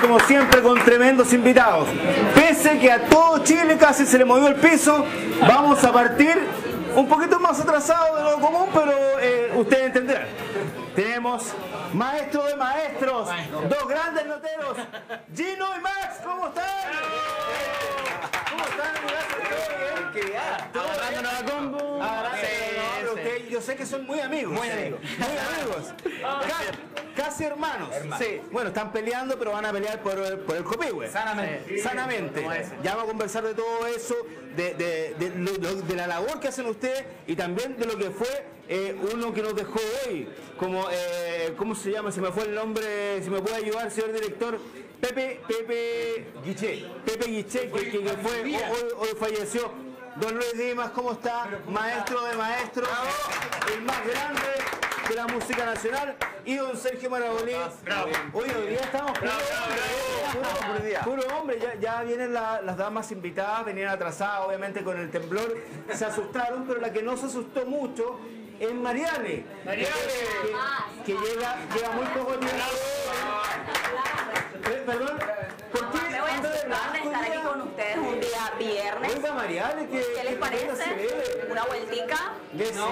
como siempre con tremendos invitados. Pese que a todo Chile casi se le movió el piso, vamos a partir un poquito más atrasado de lo común, pero ustedes entenderán. Tenemos maestro de maestros, dos grandes noteros, Gino y Max. ¿Cómo están? ¿Cómo están? ¿Todo bien? Agarrándonos a combo. Yo sé que son muy amigos. Muy amigos. Muy amigos. Casi hermanos. Sí. Bueno, están peleando, pero van a pelear por el Copihue. Sanamente. Sí, sanamente. Ya vamos a conversar de todo eso, de la labor que hacen ustedes y también de lo que fue uno que nos dejó hoy. Como, ¿cómo se llama? Se me fue el nombre. Si me puede ayudar, señor director. Pepe Guiché, que fue, hoy falleció. Don Luis Dimas, ¿cómo está? Maestro de maestros, el más grande de la música nacional. Y don Sergio Marabolí. Hoy día estamos puro hombre, ya vienen las damas invitadas, venían atrasadas obviamente con el temblor, se asustaron, pero la que no se asustó mucho es Mariale. Que llega muy poco tiempo. Perdón, ¿por qué? Me voy a asustar de estar aquí con ustedes un día viernes. Oiga, Mariale, ¿qué les parece? ¿Una vueltica? ¡No!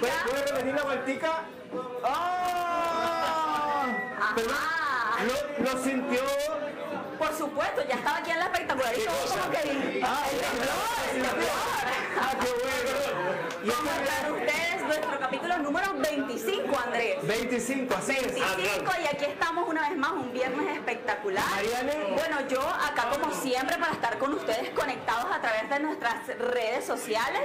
¿Puedes repetir la vueltica? ¡Ah! ¿Lo sintió? Por supuesto, ya estaba aquí en la espectacular. Y todo como que vi. ¡Ah! ¡Ah, qué bueno! ¿Cómo están ustedes? Nuestro capítulo número 25, Andrés. 25, así es. 25, y aquí estamos una vez más, un viernes espectacular. Bueno, yo acá como siempre para estar con ustedes conectados a través de nuestras redes sociales.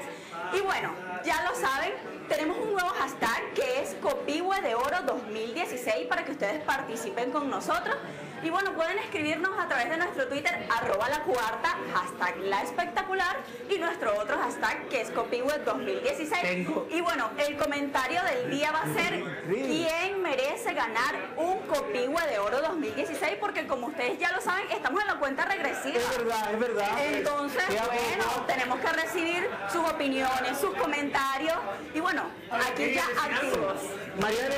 Y bueno, ya lo saben, tenemos un nuevo hashtag que es Copihue de Oro 2016 para que ustedes participen con nosotros. Y bueno, pueden escribirnos a través de nuestro Twitter, @lacuarta, hashtag la espectacular, y nuestro otro hashtag que es Copihue 2016. Y bueno, el comentario del día va a ser ¿quién merece ganar un Copihue de Oro 2016? Porque como ustedes ya lo saben, estamos en la cuenta regresiva. Es verdad, es verdad. Entonces, bueno, tenemos que recibir sus opiniones, sus comentarios. Y bueno, aquí ya activos. Mariale,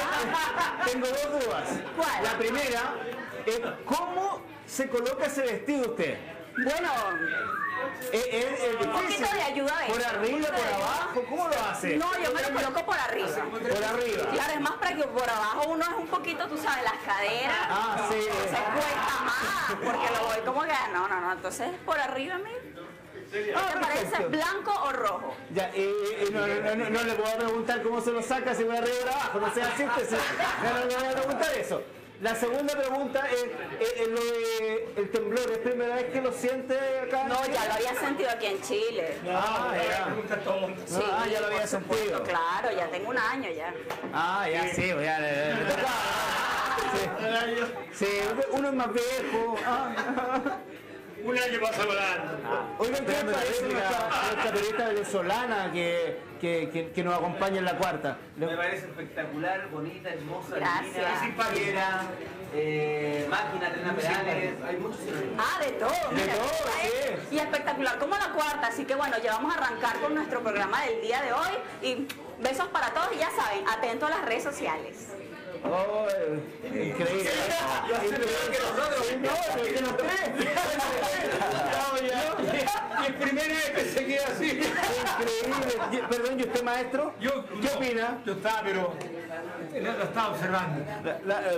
tengo dos dudas. ¿Cuál? La primera, ¿cómo se coloca ese vestido usted? Bueno, un poquito de ayuda. ¿Por arriba, por abajo? ¿Cómo lo hace? No, yo me lo coloco por arriba. Por arriba. Claro, es más práctico. Por abajo uno es un poquito, tú sabes, las caderas. Ah, sí. Se cuesta más porque lo voy como que... No. Entonces, por arriba, mira. ¿Te parece blanco o rojo? Ya, no le puedo preguntar cómo se lo saca si voy arriba o abajo. No sea así, no le voy a preguntar eso. La segunda pregunta es lo del temblor. ¿Es primera vez que lo siente acá? No, ya lo había sentido aquí en Chile. Ah, ya lo había sentido. Claro, ya tengo un año ya. Ah, ya sí, Sí, uno es más viejo. Un año pasa volando. Oigan, ¿qué me parece nuestra periodista venezolana que nos acompaña en La Cuarta? Me parece espectacular, bonita, hermosa, linda, máquina, trena pedales, hay muchos sinónimos. Ah, de todo. De todo, sí. Y espectacular como La Cuarta, así que bueno, ya vamos a arrancar con nuestro programa del día de hoy. Y besos para todos y ya saben, atentos a las redes sociales. Oh, increíble. Y el primer vez que se queda así. Increíble. Perdón, ¿y usted, maestro? ¿Qué opina? Yo estaba, pero la estaba observando.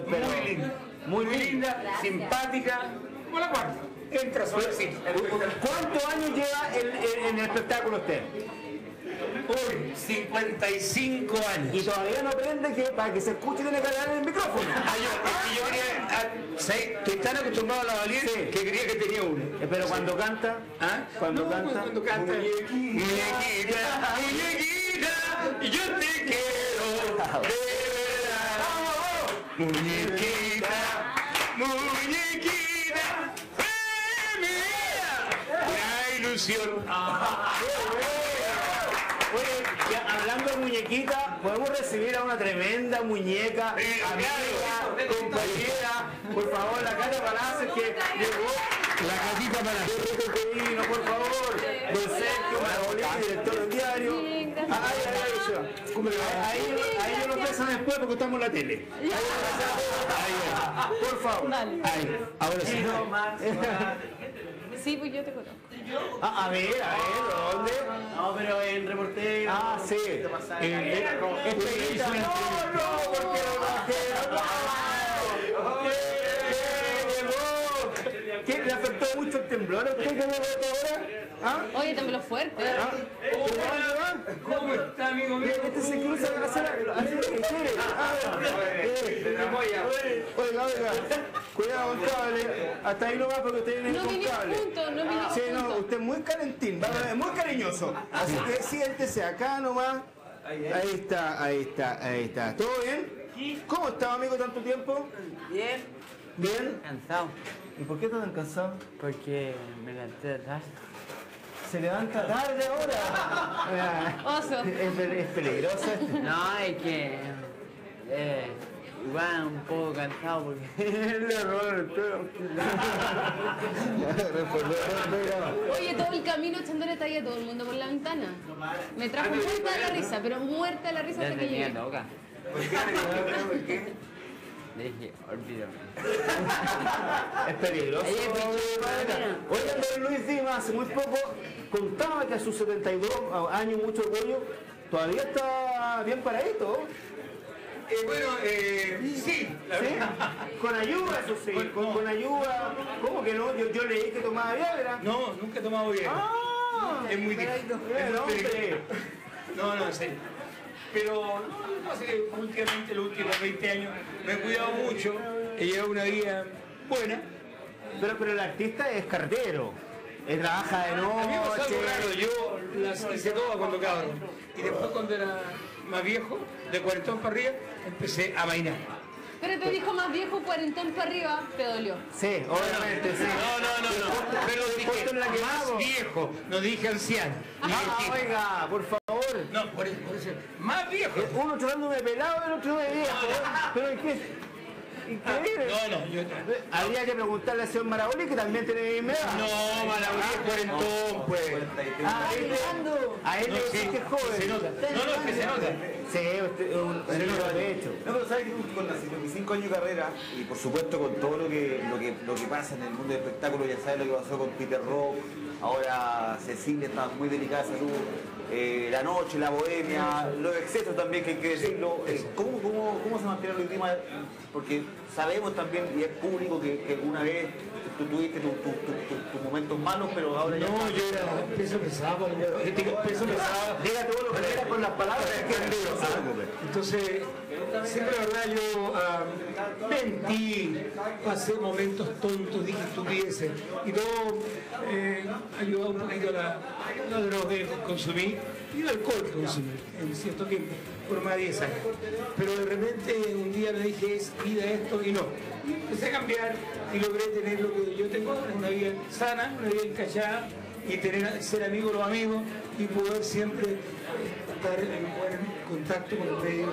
Muy linda. Muy linda, simpática. Como La Cuarta. Entra solecito. ¿Cuántos años lleva en el espectáculo usted? Uy, 55 años. Y todavía no aprende que para que se escuche tiene que hablar en el micrófono. Yo quería... Que están acostumbrados a la valía, sí. Que creía que tenía uno. Pero cuando canta... ¿Ah? Cuando canta... Cuando canta... Muñequita, muñequita, yo te quiero. De verdad. Muñequita, muñequita, de mía. La ilusión. Hablando de muñequita, podemos recibir a una tremenda muñeca, amiga, compañera, por favor, la Cata Palacios que llegó. La Catita Palacios, por favor, don Sergio Marabolí, director del diario. Ahí yo lo pesan después porque estamos en la tele. Ahí, por favor. Dale. Ahí. Ahora sí. Sí, pues yo te conozco. Ah, a ver, ¿dónde? No, pero en reportero. Ah, sí. ¿Qué te pasa? Porque lo bajé. ¿Qué? ¿Le afectó mucho el temblor a usted que me votó ahora? ¿Ah? Oye, tembló fuerte. ¿Ah? ¿Cómo está, amigo mío? Este se cruza la sala, hace lo que quiere. Oiga. Cuidado, cable. Hasta ahí no va porque usted viene con cable. No vinimos juntos. Sí, no, usted es muy calentín, es muy cariñoso. Así que siéntese acá nomás. Ahí está. ¿Todo bien? ¿Cómo está, amigo, tanto tiempo? Bien. ¿Bien? Cansado. ¿Y por qué tan cansado? Porque me levanté tarde. Se levanta tarde ahora. Oso. Es peligroso esto. No, es que... igual un poco cansado porque... Le robaron el pelo. Oye, todo el camino echándole talla a todo el mundo por la ventana. Me trajo muerta de la risa, pero muerta de la risa hasta que llegué. ¿Por qué? Le dije, olvídame. Es peligroso. Oigan, Luis Dimas, hace muy poco contaba que a sus 72 años, mucho orgullo, todavía está bien paradito. Sí, la verdad. ¿Sí? Con ayuda, eso sí. Con ayuda. ¿Cómo que no? Yo leí que tomaba Viagra. No, nunca he tomado Viagra. Ah, es muy difícil. No, en serio. Pero últimamente, los últimos 20 años, me he cuidado mucho, he llevado una vida buena. Pero el artista es cartero, trabaja de noche. A mí me pasó algo raro, yo las hice todas cuando cabrón. Y después cuando era más viejo, de cuarentón para arriba, empecé a bailar. Pero te dijo más viejo, cuarentón para arriba, te dolió. Sí, obviamente, sí. No. Pero dije más viejo, no dije anciano. Oiga, por favor. No, por eso, más viejo. Uno tratándome de pelado, el otro de viejo. Pero es que es increíble. Yo habría que preguntarle al señor Marabolí, que también tiene mi edad. No, Marabolí es cuarentón, pues. A él le dice que es joven. Se nota. No, es que se nota. Sí, usted lo ha hecho. No, pero sabes que con las 55 años de carrera, y por supuesto con todo lo que pasa en el mundo del espectáculo, ya sabes lo que pasó con Peter Rock, ahora Cecilia está muy delicada de salud. La noche, la bohemia, los excesos también, que hay que decirlo. ¿Cómo se mantiene Luis Dimas? Porque sabemos también, y es público, que alguna vez tú tuviste tus momentos malos, pero ahora ya... No, yo era peso pesado. Diga todo lo que quieras con las palabras. Entonces, siempre la verdad yo mentí, pasé momentos tontos, dije estupideces, y todo ayudó un poquito a los drogas que consumí y el alcohol que consumí en cierto tiempo, por más de 10 años. Pero de repente un día me dije, es vida esto y no. Y empecé a cambiar y logré tener lo que yo tengo, una vida sana, una vida encachada, y ser amigo de los amigos y poder siempre estar en buen contacto con los medios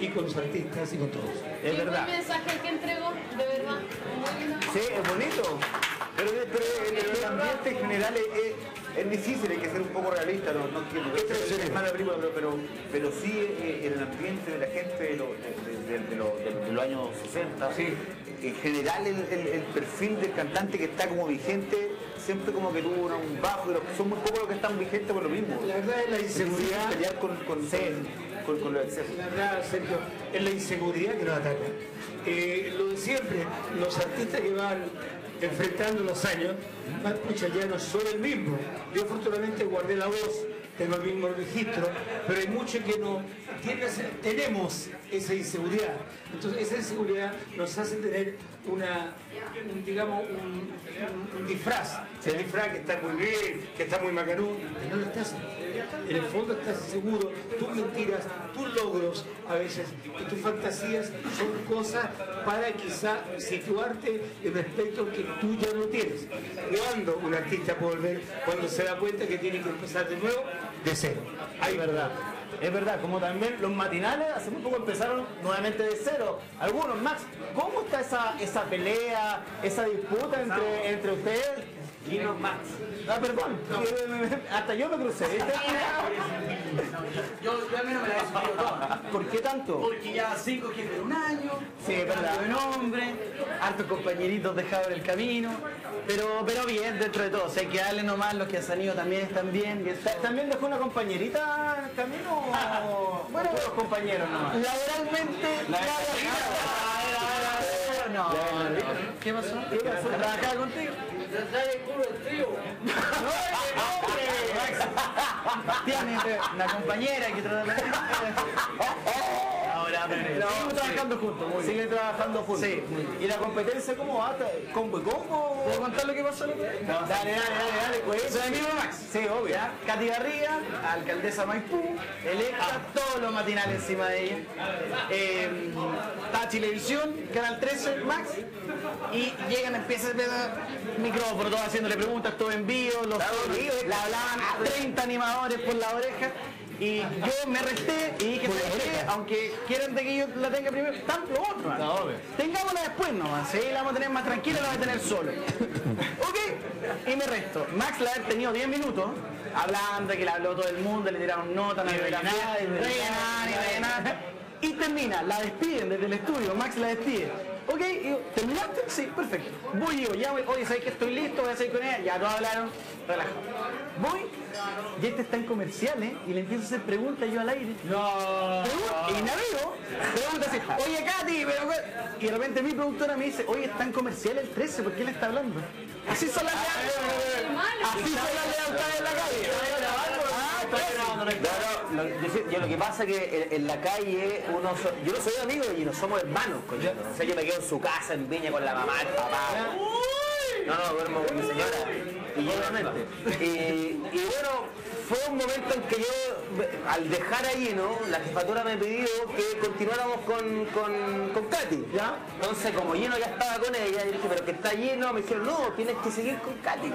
y con los artistas y con todos. Es verdad. ¿Qué mensaje que entregó? De verdad. Sí, es bonito. Pero el ambiente en general es difícil, hay que ser un poco realista, no es mala prima, pero sí en el ambiente de la gente de los años 60, sí. En general el perfil del cantante que está como vigente, siempre como que tuvo un bajo, y son muy pocos los que están vigentes por lo mismo. La verdad es la inseguridad. Pelear con los excesos. La verdad, Sergio, es la inseguridad que nos ataca. Lo de siempre, los artistas que van enfrentando los años, más pucha, ya no soy el mismo. Yo afortunadamente guardé la voz, tengo el mismo registro, pero hay muchos que no tenemos esa inseguridad. Entonces esa inseguridad nos hace tener un disfraz. El disfraz que está muy bien, que está muy macarón, no lo estás. En el fondo estás seguro, tus mentiras, tus logros a veces, y tus fantasías son cosas para quizá situarte en aspectos que tú ya no tienes. Cuando un artista puede volver, cuando se da cuenta que tiene que empezar de nuevo, de cero. Hay verdad. Es verdad, como también los matinales hace muy poco empezaron nuevamente de cero. Algunos, Max, ¿cómo está esa pelea, esa disputa entre ustedes? Gino Max. Ah, perdón. No. Hasta yo me crucé. Yo al menos me la he subido toda. ¿Por qué tanto? Porque ya 5 gente en un año. Sí, es verdad. Un hombre, hartos compañeritos dejados en el camino. Pero bien, dentro de todo. O sea, hay que darle nomás, los que han salido también están bien. ¿También dejó una compañerita en el camino? O... bueno, los compañeros nomás. Laboralmente... No. ¿Qué pasó? ¿Trabajaba contigo? Sale el culo del trío. ¡No, tiene una compañera que trabaja... ahora, siguen trabajando juntos. Siguen trabajando juntos. Sí. ¿Y la competencia cómo va? ¿Combo y combo? ¿Puedo contar lo que pasó? Dale, pues. ¿Soy amigo de Max? Sí, obvio. Katy Barriga, alcaldesa Maipú, electa, todos los matinales encima de ella. Chilevisión, Canal 13, Max, y llegan, empieza micrófono, todos haciéndole preguntas, todo en vivo, los la hablaban a 30 animadores por la oreja, y yo me resté y dije, aunque quieran de que yo la tenga primero, tanto otro, tengámosla después nomás, ¿sí? La vamos a tener más tranquila, la voy a tener solo. Ok, y me resto. Max la ha tenido 10 minutos, hablando, que le habló todo el mundo, le tiraron notas, no le nada. Y termina, la despiden desde el estudio, Max la despide. Ok, digo, ¿terminaste? Sí, perfecto. Voy yo, ya voy, oye, ¿sabes que estoy listo? Voy a seguir con ella, ya todos hablaron, relajado. Voy, y este está en comerciales, y le empiezo a hacer preguntas yo al aire. Y navego, pregunta así, oye Katy, pero... y de repente mi productora me dice, oye, está en comerciales el 13, ¿por qué él está hablando? Así son las lealtades. Así son las lealtades en la calle. Claro, yo lo que pasa es que en la calle uno yo no soy amigo y no somos hermanos, coño. O sea, yo me quedo en su casa en Viña con la mamá, el papá. No, duermo con mi señora. Y bueno, fue un momento en que yo, al dejar ahí, ¿no? La jefatura me pidió que continuáramos con Katy, ¿ya? Entonces, como Gino ya estaba con ella, yo dije, pero que está Gino, me dijeron, no, tienes que seguir con Katy.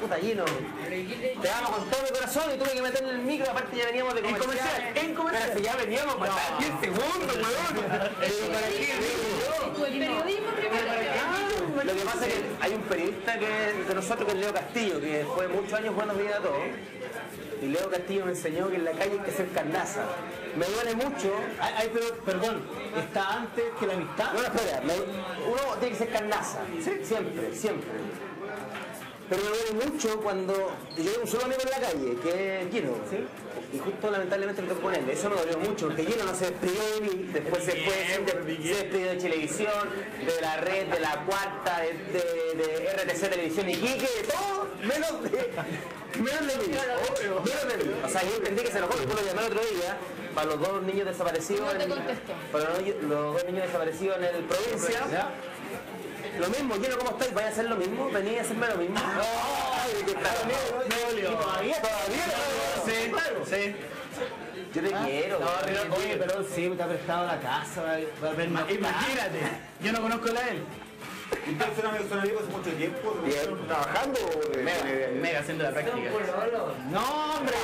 Puta, Gino, te amo con todo mi corazón y tuve que meter en el micro, aparte ya veníamos de comercial. En comercial. Pero si ya veníamos para 10 segundos, weón. El periodismo primero. Lo que pasa es que hay un periodista de nosotros que es Leo Castillo, que fue muchos años Buenos Días a Todos. Y Leo Castillo me enseñó que en la calle hay que ser carnaza. Me duele mucho. Ay, pero, perdón, está antes que la amistad. No, espera, uno tiene que ser carnaza. ¿Sí? Siempre. Pero me duele mucho cuando yo era un solo amigo en la calle, que es Gino. ¿Sí? Y justo lamentablemente me tocó con él. Eso me dolió mucho, porque Gino no se despidió de mí. Después se despidió de Televisión, de la red, de La Cuarta, de RTC Televisión, Iquique, de todo, menos de mí. O sea, yo entendí que se enojó, después lo llamé el otro día, para los dos niños desaparecidos. Para los dos niños desaparecidos en el Provincia. Lo mismo, Gino, ¿cómo estáis? ¿Vais a hacer lo mismo? ¿Venís a hacerme lo mismo? Todavía. Yo te quiero. Oye, pero sí, te ha prestado la casa. Imagínate, yo no conozco la de él. Entonces son amigos hace mucho tiempo, trabajando Mega, haciendo la práctica. No, hombre,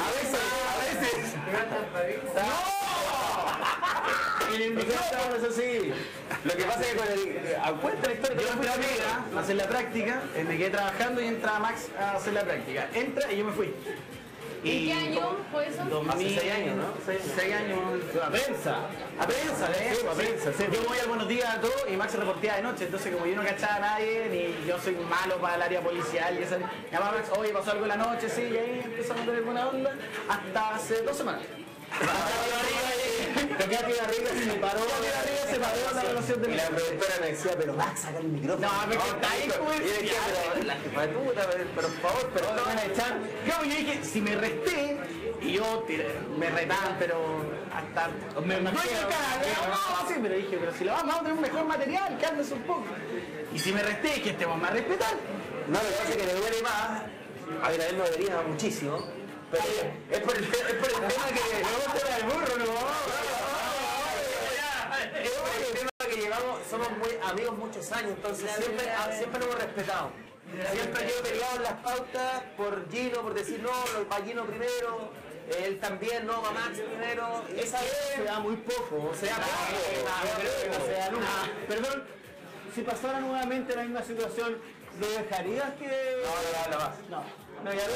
a veces. Eso sí. Lo que pasa es que con cuenta la historia, yo entré a Mega a hacer la práctica, me quedé trabajando y entra Max a hacer la práctica. Entra y yo me fui. ¿Y qué año fue eso? 2006 años, ¿no? 6 años. A prensa. Yo voy a Buenos Días a Todos y Max se reporteaba de noche, entonces como yo no cachaba a nadie, ni yo soy malo para el área policial y esa. Llamaba Max, oye, pasó algo en la noche, sí, y ahí empezamos a tener buena onda hasta hace 2 semanas. Katy Barriga se paró la relación de mi. Y la productora me decía, pero Max, saca el micrófono. No, me está ahí comercial. Pero la jefatura, pero por favor, pero no van a echar. Claro, yo dije, si me resté, y yo me retaban, pero hasta... pero dije, pero si lo vamos a tener un mejor material, cálmese un poco. Y si me resté, que te vamos a respetar. No, lo que pasa es que le duele más. A ver, a él lo debería muchísimo. Pero es por el tema que... Somos muy amigos muchos años, entonces siempre nos hemos respetado. Siempre yo he peleado en las pautas por Gino, por decir no, para Gino primero, él también, no, para Max primero. Esa vez se da muy poco, se da poco. Perdón, si pasara nuevamente la misma situación, ¿Lo dejarías que...? No, no, no, no. No, ya no.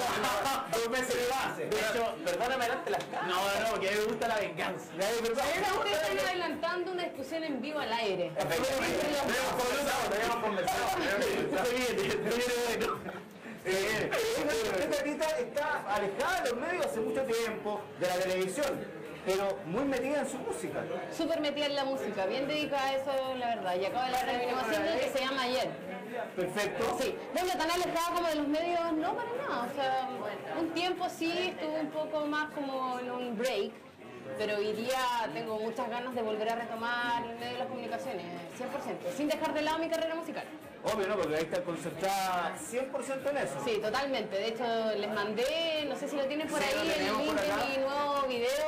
2 meses de base. De hecho, perdóname, adelante las caras. No, no, porque a mí me gusta la venganza. Ustedes están adelantando una discusión en vivo al aire. Efectivamente. Habíamos conversado, Esta tita está alejada de los medios hace mucho tiempo, de la televisión, pero muy metida en su música. Súper metida en la música, bien dedicada a eso, la verdad. Y acaba de la renovación del que se llama Ayer. Perfecto. Sí, bueno, tan alejada como de los medios, no para nada. O sea, bueno, un tiempo sí estuvo un poco más como en un break, pero hoy día tengo muchas ganas de volver a retomar el medio de las comunicaciones, 100%, sin dejar de lado mi carrera musical. Obvio, ¿no? Porque ahí está concentrada 100% en eso. Sí, totalmente. De hecho, les mandé, no sé si lo tienen por ahí, el link de mi nuevo video.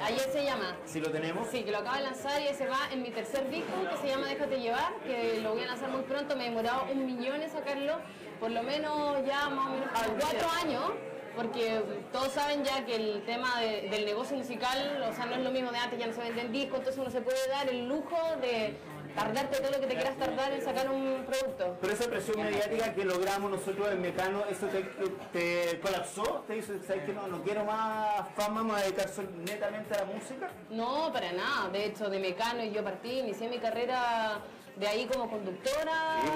Ayer se llama. ¿Sí lo tenemos? Sí, que lo acabo de lanzar y ese va en mi tercer disco, que se llama Déjate Llevar, que lo voy a lanzar muy pronto. Me he demorado 1 millón en sacarlo, por lo menos ya más o menos 4 años. Porque todos saben ya que el tema del negocio musical, o sea, no es lo mismo de antes, ya no se venden discos, entonces uno se puede dar el lujo de tardarte todo lo que te quieras tardar en sacar un producto. Pero esa presión mediática que logramos nosotros en Mecano, ¿eso te colapsó? ¿Te hizo, sabes que no quiero más fama, me voy a dedicar netamente a la música? No, para nada. De hecho, de Mecano yo partí, inicié mi carrera... De ahí como conductora en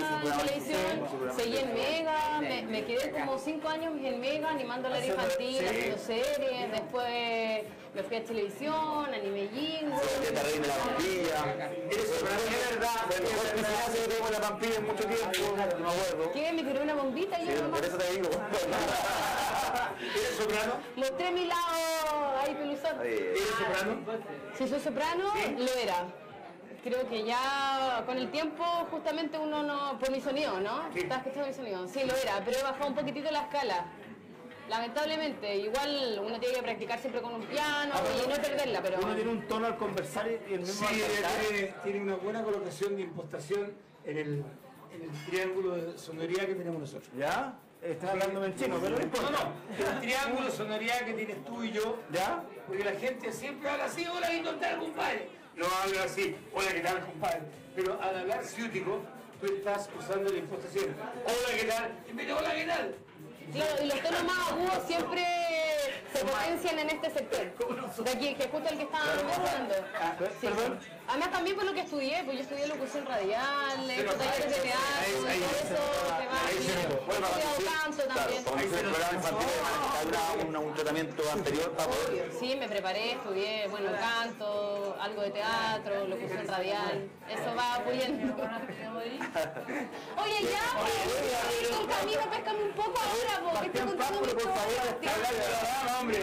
televisión, seguí en Mega, me quedé como 5 años en Mega animando la infantil, haciendo series, después me fui a televisión, animé Jingo. Te la Pampilla. Eso, es verdad, la mejor que se tengo la Pampilla en mucho tiempo, no me acuerdo. ¿Qué? Me tiró una bombita y yo. Por eso te digo. ¿Eres soprano? Mostré mi lado ahí peluzón. ¿Eres soprano? Si soy soprano, lo era. Creo que ya con el tiempo justamente uno no... Por mi sonido, ¿no? Sí. ¿Estás escuchando mi sonido? Sí, lo era, pero he bajado un poquitito la escala. Lamentablemente, igual uno tiene que practicar siempre con un piano y no perderla, pero... Uno tiene un tono al conversar y el mismo... Sí, tiene una buena colocación de impostación en el triángulo de sonoridad que tenemos nosotros. ¿Ya? Estás hablando en chino, pero no importa. No, el triángulo de sonoridad que tienes tú y yo, ¿ya? Porque la gente siempre habla así, hola, y contar, compadre. No hablo así, hola, ¿qué tal, compadre? Pero al hablar ciútico, tú estás usando la impostación. Hola, ¿qué tal? Y mira, hola, ¿qué tal? Claro, y los tonos más agudos siempre se potencian en este sector. De aquí, que escucha el que estaba hablando. Sí. Además, también por lo que estudié, pues yo estudié locución radial, talleres de teatro, todo eso. Bueno, he estudiado canto también. Ahí se lograba infantil, un tratamiento anterior para poder... Sí, me preparé, estudié, bueno, canto, algo de teatro, locución radial. Eso va apoyando. Oye, ya, por camino, pescame un poco ahora. Bastián Paz, por favor, hablar de la dama, hombre.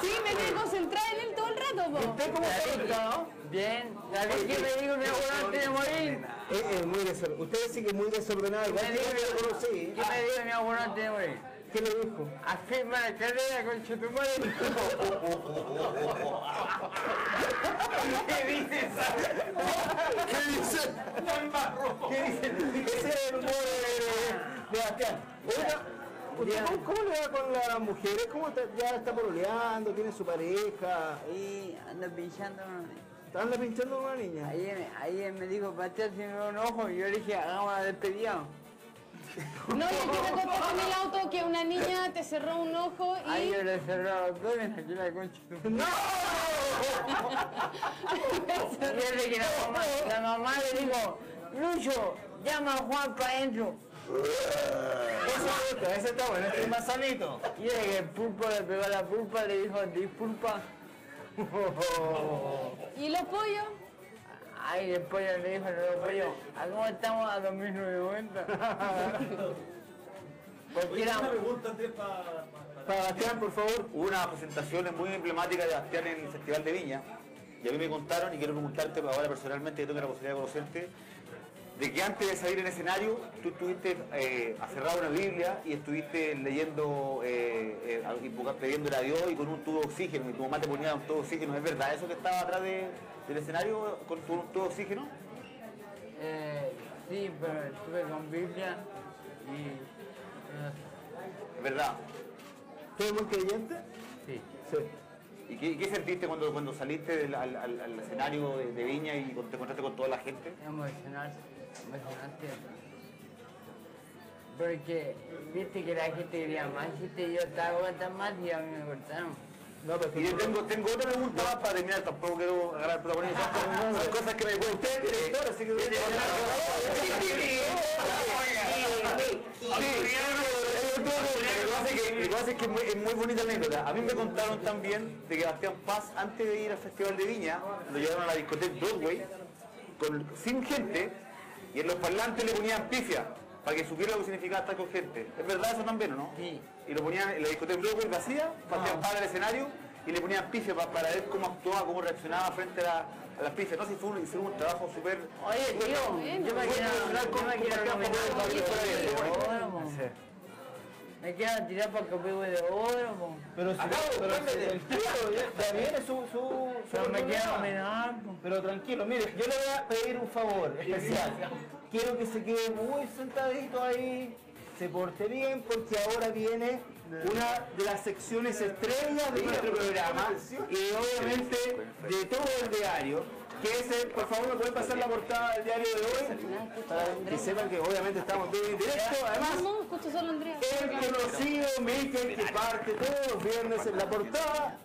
Sí, me estoy concentrada en él todo el rato, po. ¿Usted cómo está? Bien. La vez que me digo, me voy antes de morir. Es muy desordenado. Usted sí que es muy desordenado. ¿Qué me digo, me voy antes de morir? ¿Qué le dijo? Afirma la carrera con Chetumal. ¿Qué dices? ¿Qué dices? ¿Qué dices? Ese es el humor de Bastián. ¿Cómo le va con las mujeres? ¿Cómo ya está pololeando? ¿Tiene su pareja? Y anda pinchando una niña. ¿Anda pinchando una niña? Ayer me dijo, Bastián, si me da un ojo. Y yo le dije, hagamos la despedida. No, y el que me contó en el auto que una niña te cerró un ojo y... Ay, yo le cerré los dos en aquí la concha. ¡No! Fíjate que la mamá le dijo, Lucho, llama a Juan para adentro. Ese está bueno, este es más sanito. Y es que el pulpo le pegó a la pulpa, le dijo, disculpa. ¿Y los pollos? Ay, el pollo le dijo, los pollos, ¿a cómo estamos a 2.990? Una pregunta para Bastián, por favor. Hubo unas presentaciones muy emblemáticas de Bastián en el Festival de Viña. Y a mí me contaron, y quiero preguntarte ahora personalmente, que tengo la posibilidad de conocerte, de que antes de salir en escenario, tú estuviste aferrado a una Biblia y estuviste leyendo, pidiéndole a Dios y con un tubo de oxígeno, y tu mamá te ponía un tubo de oxígeno. ¿Es verdad eso que estaba atrás del escenario con un tubo de oxígeno? Sí, pero estuve con Biblia y... ¿Es verdad? ¿Tú eres muy creyente? Sí. Sí. ¿Y qué sentiste cuando saliste al escenario de Viña y te encontraste con toda la gente? Emocional. bastante. Porque viste que la gente diría más, y yo estaba aguantando más y a mí me cortaron. No, pues, y yo tengo otra pregunta más para terminar, tampoco quiero agarrar protagonismo. Son cosas que me puede usted, director, así que... Lo que pasa es que es muy bonita anécdota. A mí me contaron también de que Bastián Paz, antes de ir al Festival de Viña, lo llevaron a la discoteca Broadway, sin gente, y en los parlantes le ponían pifia, para que supiera lo que significaba estar con gente. ¿Es verdad eso también o no? Sí. Y lo ponían en la discoteca Broadway vacía, Bastián Paz al escenario, y le ponían pifia para ver cómo actuaba, cómo reaccionaba frente a las pifias. No sé si hicieron un trabajo súper... Oye, tío, yo me quiero... Me quedan tirar para Copihue de Oro, po. Pero si el también es su me queda homenaje. Pero tranquilo, mire, yo le voy a pedir un favor especial. Quiero que se quede muy sentadito ahí, se porte bien, porque ahora viene una de las secciones estrellas de nuestro programa y obviamente de todo el diario. Que ese, por favor, me pueden pasar la portada del diario de hoy, para que sepan que obviamente estamos todos en directo. Además, escucho solo Andrea. El conocido Mikel, que parte todos los viernes en la portada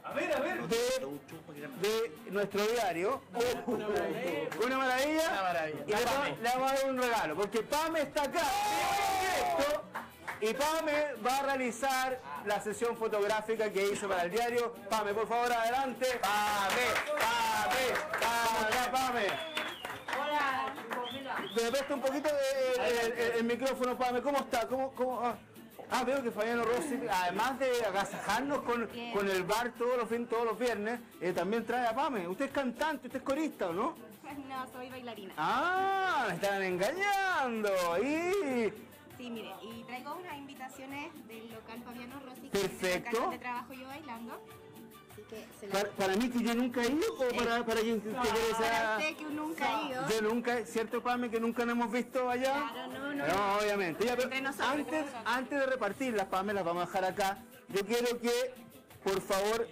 de nuestro diario. Una maravilla. Y le vamos a dar un regalo, porque Pame está acá en directo. Y Pame va a realizar la sesión fotográfica que hizo para el diario. Pame, por favor, adelante. Pame. Hola, me presta un poquito el micrófono, Pame. ¿Cómo está? Ah, veo que Fabiano Rossi, además de agasajarnos con el bar todos los viernes, también trae a Pame. Usted es cantante, usted es corista, ¿o no? No, soy bailarina. Ah, me están engañando. Sí, mire, y traigo unas invitaciones del local Fabiano Rossi. Perfecto. Que donde trabajo yo bailando. Así que se ¿Para mí que yo nunca he ido o para quien te interesa? Para usted que nunca he ido. Yo nunca, ¿cierto, Pame, que nunca nos hemos visto allá? Claro, no, obviamente. Ya, pero antes de repartirlas, Pame, las vamos a dejar acá. Yo quiero que, por favor,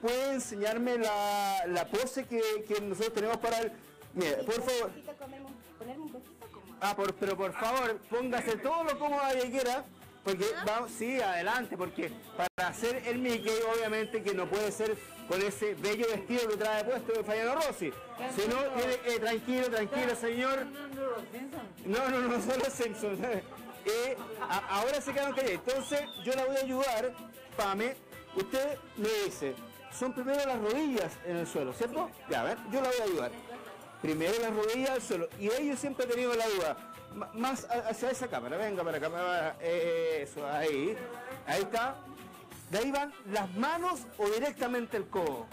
puede enseñarme la pose que nosotros tenemos para el... Mira, por favor. Ponerme un poquito cómodo. Pero por favor, póngase todo lo cómodo que quiera, porque vamos, sí, adelante, porque para hacer el Mickey, obviamente que no puede ser con ese bello vestido que trae puesto de Fabiano Rossi. Si no, tiene, tranquilo, señor. No, solo Simpson. Ahora se quedan callados. Entonces, yo la voy a ayudar, Pame. Usted me dice, son primero las rodillas en el suelo, ¿cierto? Ya, a ver, yo la voy a ayudar. Primero las rodillas al suelo. Y ahí yo siempre he tenido la duda. Más hacia esa cámara. Venga para acá. Eso, ahí. Ahí está. De ahí van las manos o directamente el codo.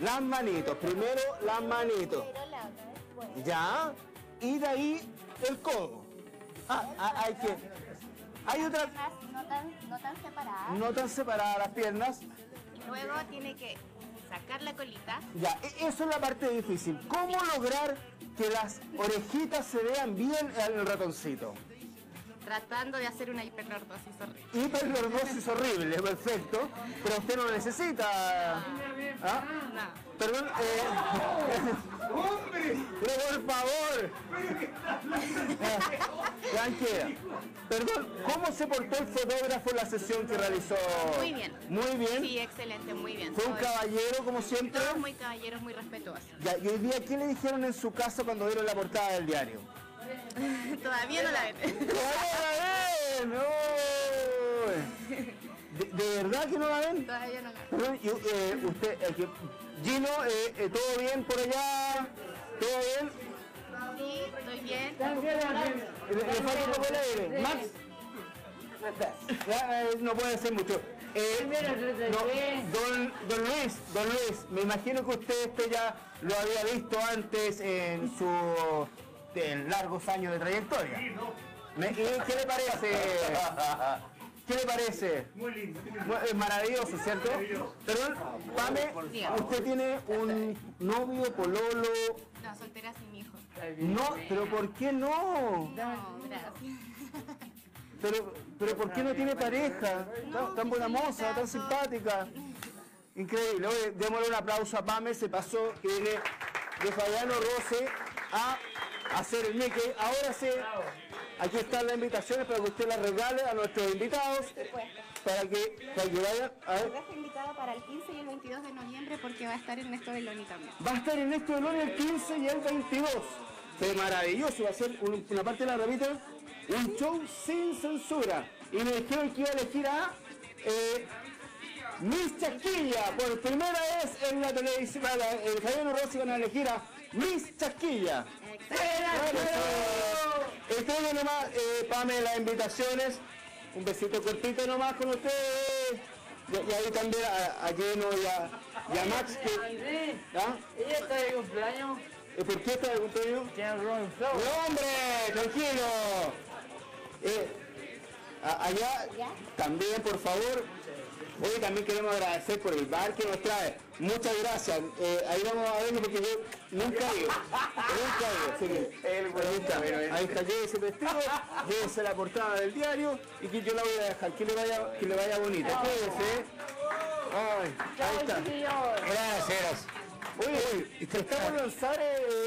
Las manitos. Primero las manitos. Ya. Y de ahí el codo. Hay que... Hay otras... No tan separadas. No tan separadas las piernas. Y luego tiene que... sacar la colita. Ya, eso es la parte difícil. ¿Cómo lograr que las orejitas se vean bien en el ratoncito? Tratando de hacer una hiperlordosis horrible. Hiperlordosis horrible, perfecto. Pero usted no lo necesita. ¿Ah? No. Perdón. ¡Hombre! Por favor. Tranquila. Perdón, ¿cómo se portó el fotógrafo en la sesión que realizó? Muy bien. ¿Muy bien? Sí, excelente, muy bien. ¿Fue un caballero como siempre? Todos muy caballeros, muy respetuosos. Ya, y hoy día, ¿qué le dijeron en su casa cuando vieron la portada del diario? Todavía no la ven. ¿De verdad que no la ven? Todavía no la ven. Yo, usted, Gino, ¿todo bien por allá? ¿Todo bien? Sí, estoy bien. Le falta un poco el aire. Max. No puede ser mucho. Don Luis, me imagino que usted esto ya lo había visto antes en sus largos años de trayectoria. Sí, no. ¿Qué le parece? ¿Qué le parece? Muy lindo. Es maravilloso, ¿cierto? Perdón, Pame, usted tiene un novio, pololo... No, soltera sin hijos. No, pero ¿por qué no? No, gracias. Pero ¿por qué no tiene pareja? No, tan buena moza, tan simpática. Increíble. Oye, démosle un aplauso a Pame, se pasó que viene de Fabiano Rossi a hacer el Mickey. Ahora sí, aquí están las invitaciones para que usted las regale a nuestros invitados. Para que vayan a ver. Estás invitada para el 15 y el 22 de noviembre porque va a estar Ernesto Belloni también. Va a estar Ernesto Belloni el 15 y el 22. Fue maravilloso, va a ser una parte de la ramita, un show sin censura. Y me dijeron que iba a elegir a Miss Chasquilla. Por primera vez en la televisión, el Fabiano Rossi van a elegir a Miss Chasquilla. Estoy nomás, Pame, las invitaciones. Un besito cortito nomás con ustedes. Y ahí también a Gino y a Max. ¿Ella está de cumpleaños? ¿Por qué está de cumpleaños? Tiene un rollo. ¡No, hombre! ¡Tranquilo! Allá también, por favor. Hoy también queremos agradecer por el bar que nos trae. Muchas gracias. Ahí vamos a verlo porque yo nunca digo. Ahí está, llévese el vestido, llévese la portada del diario y que yo la voy a dejar. Que le vaya bonita. Quédese. Ahí está. Gracias. Oye, ¿estamos a lanzar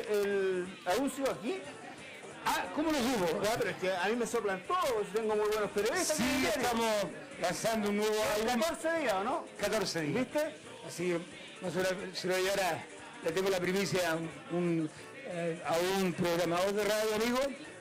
el anuncio aquí? Ah, ¿cómo lo subo? Ah, pero es que a mí me soplan todos, tengo muy buenos periodistas. Sí, estamos lanzando un nuevo álbum. 14 días, ¿no? 14 días. ¿Viste? Así, no se lo voy ahora, le tengo la primicia a un programador de radio, amigo,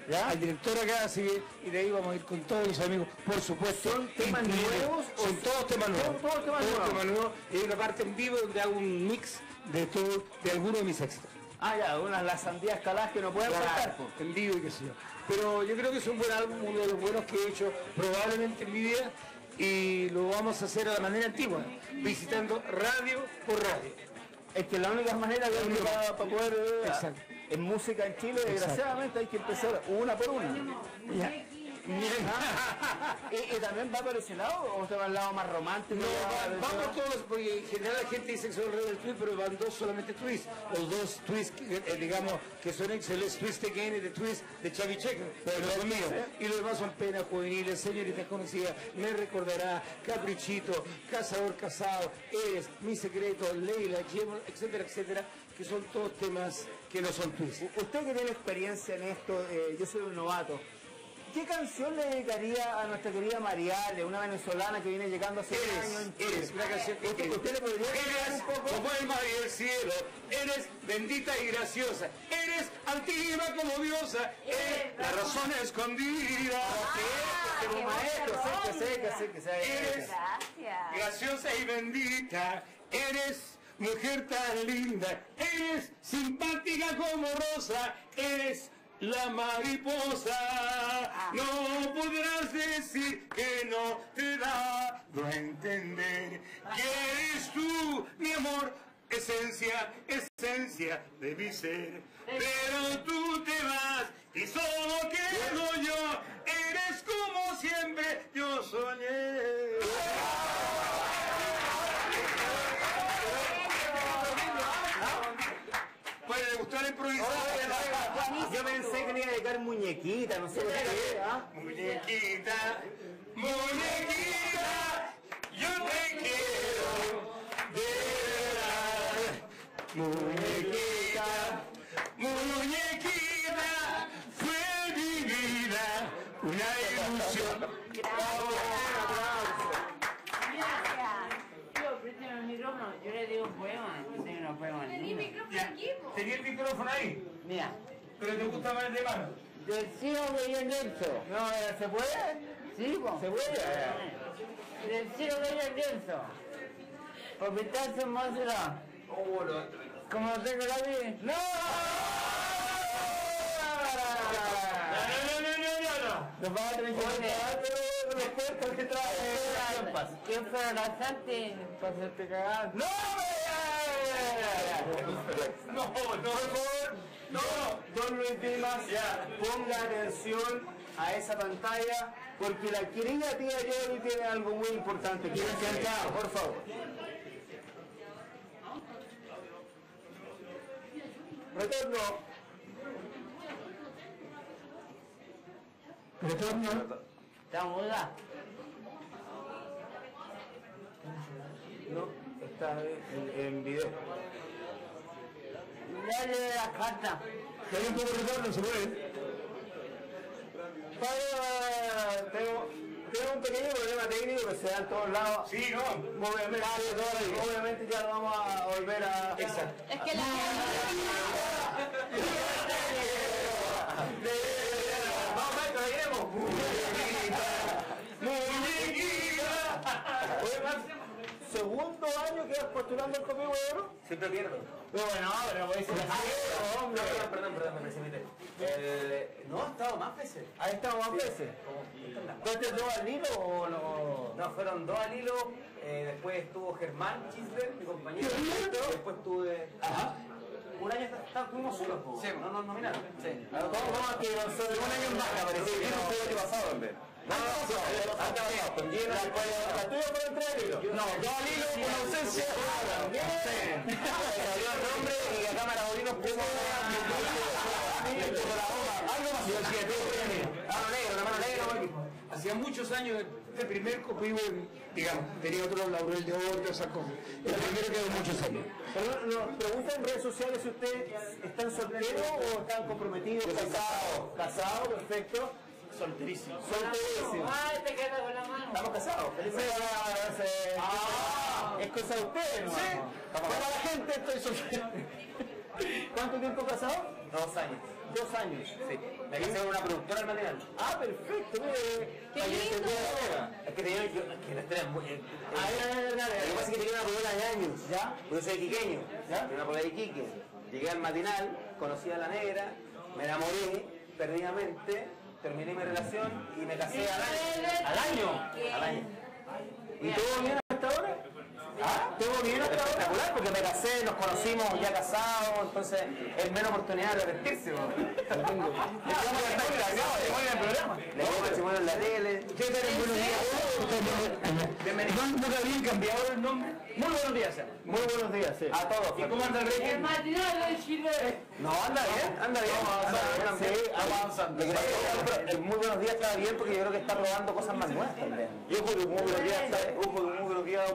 ¿ya? Al director acá, así que, y de ahí vamos a ir con todos mis amigos, por supuesto. ¿Son temas nuevos? Son todos temas nuevos. Todos temas nuevos. Todos temas nuevos. Y hay una parte en vivo donde hago un mix de todo, de algunos de mis éxitos. Ah, ya, unas las sandías caladas que no pueden faltar, entendido y qué sé yo. Pero yo creo que es un buen álbum, uno de los buenos que he hecho probablemente en mi vida, y lo vamos a hacer a la manera antigua, visitando radio por radio. Es que la única manera que hay para poder en música en Chile, desgraciadamente, hay que empezar una por una. ¿Y también va por ese lado o usted va al lado más romántico? No, va por todos, porque en general la gente dice que son redes del twist, pero van dos solamente twist, o dos twist, digamos, que son excelentes, twist again y the twist de Chavi Checo, pero los míos. Y los demás son penas juveniles, señoritas conocidas, me recordará, caprichito, cazador casado, eres, mi secreto, Leila, etcétera, etcétera, que son todos temas que no son twist. Usted que tiene experiencia en esto, yo soy un novato. ¿Qué canción le dedicaría a nuestra querida Mariale, una venezolana que viene llegando hace años? Eres, una canción que usted le podría dedicar un poco. Como el mar y el cielo, eres bendita y graciosa, eres antigua como diosa, eres la razón escondida. Eres graciosa y bendita, eres mujer tan linda, eres simpática como rosa, eres la mariposa, no podrás decir que no te da a entender que eres tú, mi amor, esencia, esencia de mi ser. Pero tú te vas y solo quedo yo, eres como siempre yo soñé. Para degustar el improvisado. Yo pensé que le iba a dedicar muñequita, no sé qué era. Muñequita, muñequita, yo te quiero de verdad. Muñequita, muñequita, fue mi vida una ilusión. Yo le digo poema, no poema. Le di el micrófono aquí. ¿Tenía el micrófono ahí? Mira. ¿Pero te gusta más el de mano? Yo sigo leyendo lienzo. No, ¿se puede? Sí, pues. ¿Se puede? Del sigo leyendo lienzo. Hospital San Marcela. ¿Cómo tengo la vida? ¡No! No, no, no, no, no. Nos va a tener que trae que fuera la sante para hacerte cagar. ¡No! No, por favor, no. Don Luis Dimas, ponga atención a esa pantalla porque la querida tía Yoli tiene algo muy importante. Quiero sentar, por favor. Retorno. ¿Está? No, está en video. Dale la carta. Que hay un poco de rigor, no se mueve. Tengo un pequeño problema técnico que se da en todos lados. Sí, no. Obviamente, obviamente ya lo vamos a volver a... Exacto. Es que la... ¡Vamos, Max! ¿Segundo año que vas postulando el Copihue de Oro? Siempre pierdo. Bueno, pero voy a decir... Perdón, me desinvité. No, he estado más veces. ¿Has estado más veces? ¿Fuiste dos al hilo o no? No, fueron dos al hilo. Después estuvo Germán Chisler, mi compañero. Después estuve... Ajá. Un año estuvimos solos, no nos nominaron. Sí. ¿Cómo que nosotros? Un año en baja, parecía que no fue el año pasado, en vez. No, con Gino, la tuya fue el tráfico. No, yo al hilo, una ausencia. Bien. Salió el nombre y la cámara bolino puso la bomba. Algo más. Mano negra. Hacía muchos años el primer Copihue, digamos, tenía otro laurel de oro, esas cosas. El primero quedó muchos años. Nos preguntan en redes sociales si ustedes están solteros o están comprometidos. Casados. Casados, perfecto. Solterísimo. Solterísimo. Ay, te quedas con la mano. Estamos casados. Es cosa de ustedes, ¿no? Sí. Para la gente estoy soltero. ¿Cuánto tiempo casado? 2 años. 2 años. Sí. Me casé con una productora al material. Ah, perfecto. ¡Qué lindo! Es que tenía... que la estrella es muy... Lo que pasa es que tenía una polola de años. ¿Ya? Porque soy quiqueño. ¿Ya? Tenía una polola de Iquique. Llegué al matinal, conocí a la negra, me enamoré perdidamente, terminé mi relación y me casé al año. ¿Al año? ¿Y todo bien hasta ahora? Ah, estuvo bien, espectacular, porque me casé, nos conocimos ya casados, entonces es menos oportunidad de arrepentirse. Le digo que se mueven la tele. ¿Nunca habían cambiado el nombre? Muy buenos días, muy buenos días a todos. ¿Y cómo anda el rey? El matinal del Chile. No, anda bien. Avanzando. Muy buenos días está bien porque yo creo que está probando cosas más nuevas también. Yo creo que muy buenos días,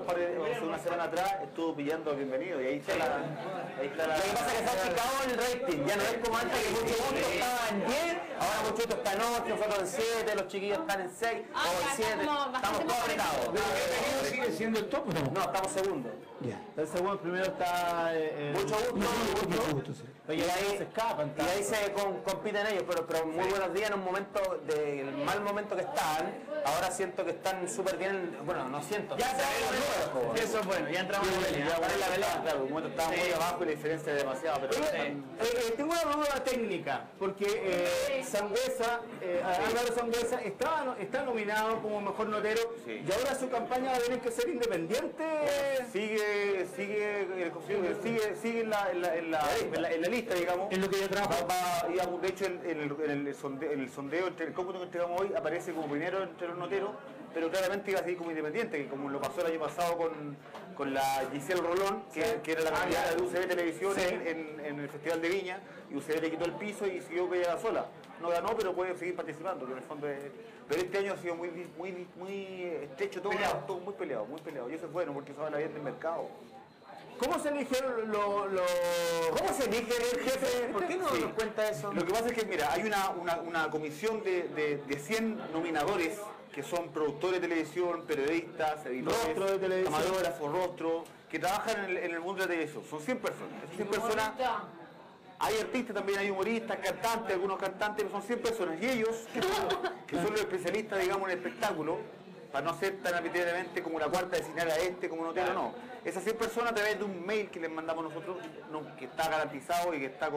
una semana atrás estuvo pillando Bienvenido y ahí está la... Lo que pasa es que se ha picado el rating, ya no es como antes que mucho gusto estaba en 10, ahora mucho gusto está en 8, nosotros en 7, los chiquillos están en 6 o en 7, estamos todos apretados. ¿Pero Bienvenido sigue siendo el top? No, estamos segundos. El segundo, primero está... Mucho gusto. Y ahí se escapan. Y ahí se compiten ellos, pero muy buenos días en un momento, del mal momento que están, ahora siento que están súper bien, bueno, no siento. Ya eso es bueno, ya entramos en la pelea. Ya en la pelea, claro, un momento estaba muy abajo y la diferencia es demasiado. Tengo una duda técnica, porque Sangüesa, Álvaro Sangüesa, está nominado como mejor notero y ahora su campaña va a tener que ser independiente. Sigue en la lista, digamos. En lo que ya trabaja. De hecho, en el sondeo, el cómputo que entregamos hoy, aparece como primero entre los noteros, pero claramente iba a seguir como independiente, como lo pasó el año pasado con la Giselle Rolón, que era la candidata de UCB Televisión en el Festival de Viña, y UCB le quitó el piso y siguió que ella sola. No ganó, pero puede seguir participando, que en el fondo es... Pero este año ha sido muy estrecho, todo muy peleado, y eso es bueno porque eso va a la vida del mercado. ¿Cómo se eligieron ¿Cómo se elige el jefe? ¿Por qué no nos cuenta eso? Lo que pasa es que, mira, hay una comisión de 100 nominadores que son productores de televisión, periodistas, editores, camarógrafos, rostros, que trabajan en el mundo de la televisión. Son 100 personas. 100 personas. Hay artistas también, hay humoristas, cantantes, algunos cantantes, pero son 100 personas. Y ellos, que son los especialistas, digamos, en el espectáculo, para no ser tan arbitrariamente como La Cuarta, designar a como notero, no. Esas 100 personas, a través de un mail que les mandamos nosotros, que está garantizado y que está a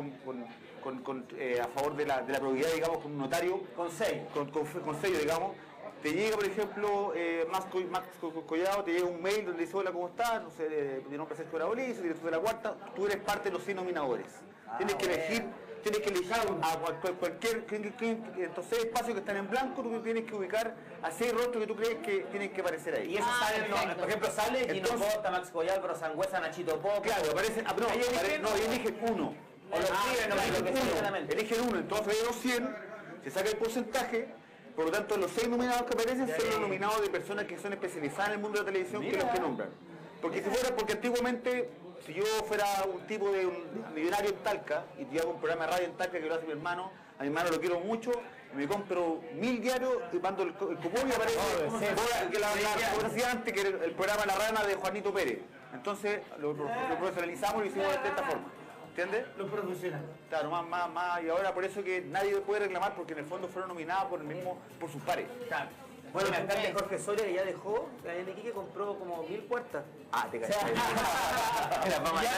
favor de la probidad, digamos, con un notario. Con sello. Con sello, digamos. Te llega, por ejemplo, Max Collao, te llega un mail donde dice, hola, ¿cómo estás? No sé, mi nombre es Sergio Marabolí, soy director de La Cuarta. Tú eres parte de los 100 nominadores. Tienes que elegir a cualquier... Estos 6 espacios que están en blanco, tú tienes que ubicar a 6 rostros que tú crees que tienen que aparecer ahí. Y eso sale, no, por ejemplo, sale Gino Costa, Max Collao, pero Sangüesa, Nachito Popo. Claro, aparecen... ellos eligen uno. O los eligen uno, entonces de los 100, se saca el porcentaje. Por lo tanto, los 6 nominados que aparecen son los nominados de personas que son especializadas en el mundo de la televisión que los que nombran. Porque si fuera, porque antiguamente, si yo fuera un tipo de un millonario en Talca y tuviera un programa de radio en Talca que lo hace mi hermano, a mi hermano lo quiero mucho, me compro 1000 diarios y mando el cupón y aparece la conocía antes, que era el programa La Rana de Juanito Pérez. Entonces lo profesionalizamos y lo hicimos de esta forma. ¿Entiendes? Los profesionales. Claro, más. Y ahora por eso que nadie puede reclamar, porque en el fondo fueron nominados por el mismo, por sus pares. Claro. Bueno, mi alcalde Jorge Soria, que ya dejó, la de Iquique compró como 1000 puertas. Ah, te caí. Las va a matar.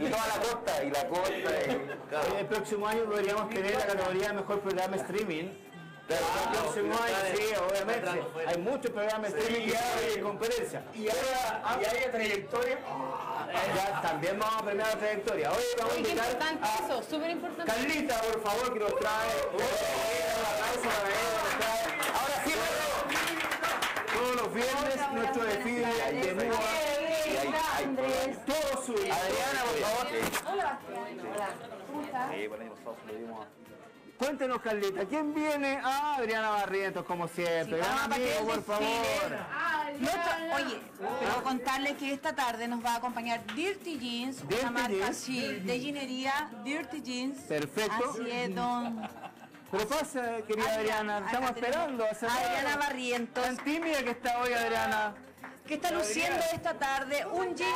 Y toda la costa, y la costa. Claro. El próximo año podríamos tener la categoría de mejor programa streaming. Claro, sí, obviamente. Hay muchos programas de streaming y conferencia. Y ahora trayectoria. También vamos a premiar la trayectoria. Oye, vamos a invitar. Eso, súper importante. Carlita, por favor, que nos trae. Ahora sí, todos los viernes, nuestro desfile de nuevo. Todos sus. Adriana, por favor. Hola, hola. ¿Cómo estás? Sí, ponemos todos, lo dimos. Cuéntenos, Carlita, ¿quién viene? Ah, Adriana Barrientos, como siempre. Sí, vamos, amigo, por favor. Oye, pero contarles que esta tarde nos va a acompañar Dirty Jeans, una marca así de jeanería, Dirty Jeans. Perfecto. Así es, don... Pero pasa, querida Adriana, estamos esperando. Adriana Barrientos. Tan tímida que está hoy, Adriana. Que está luciendo esta tarde un jeans.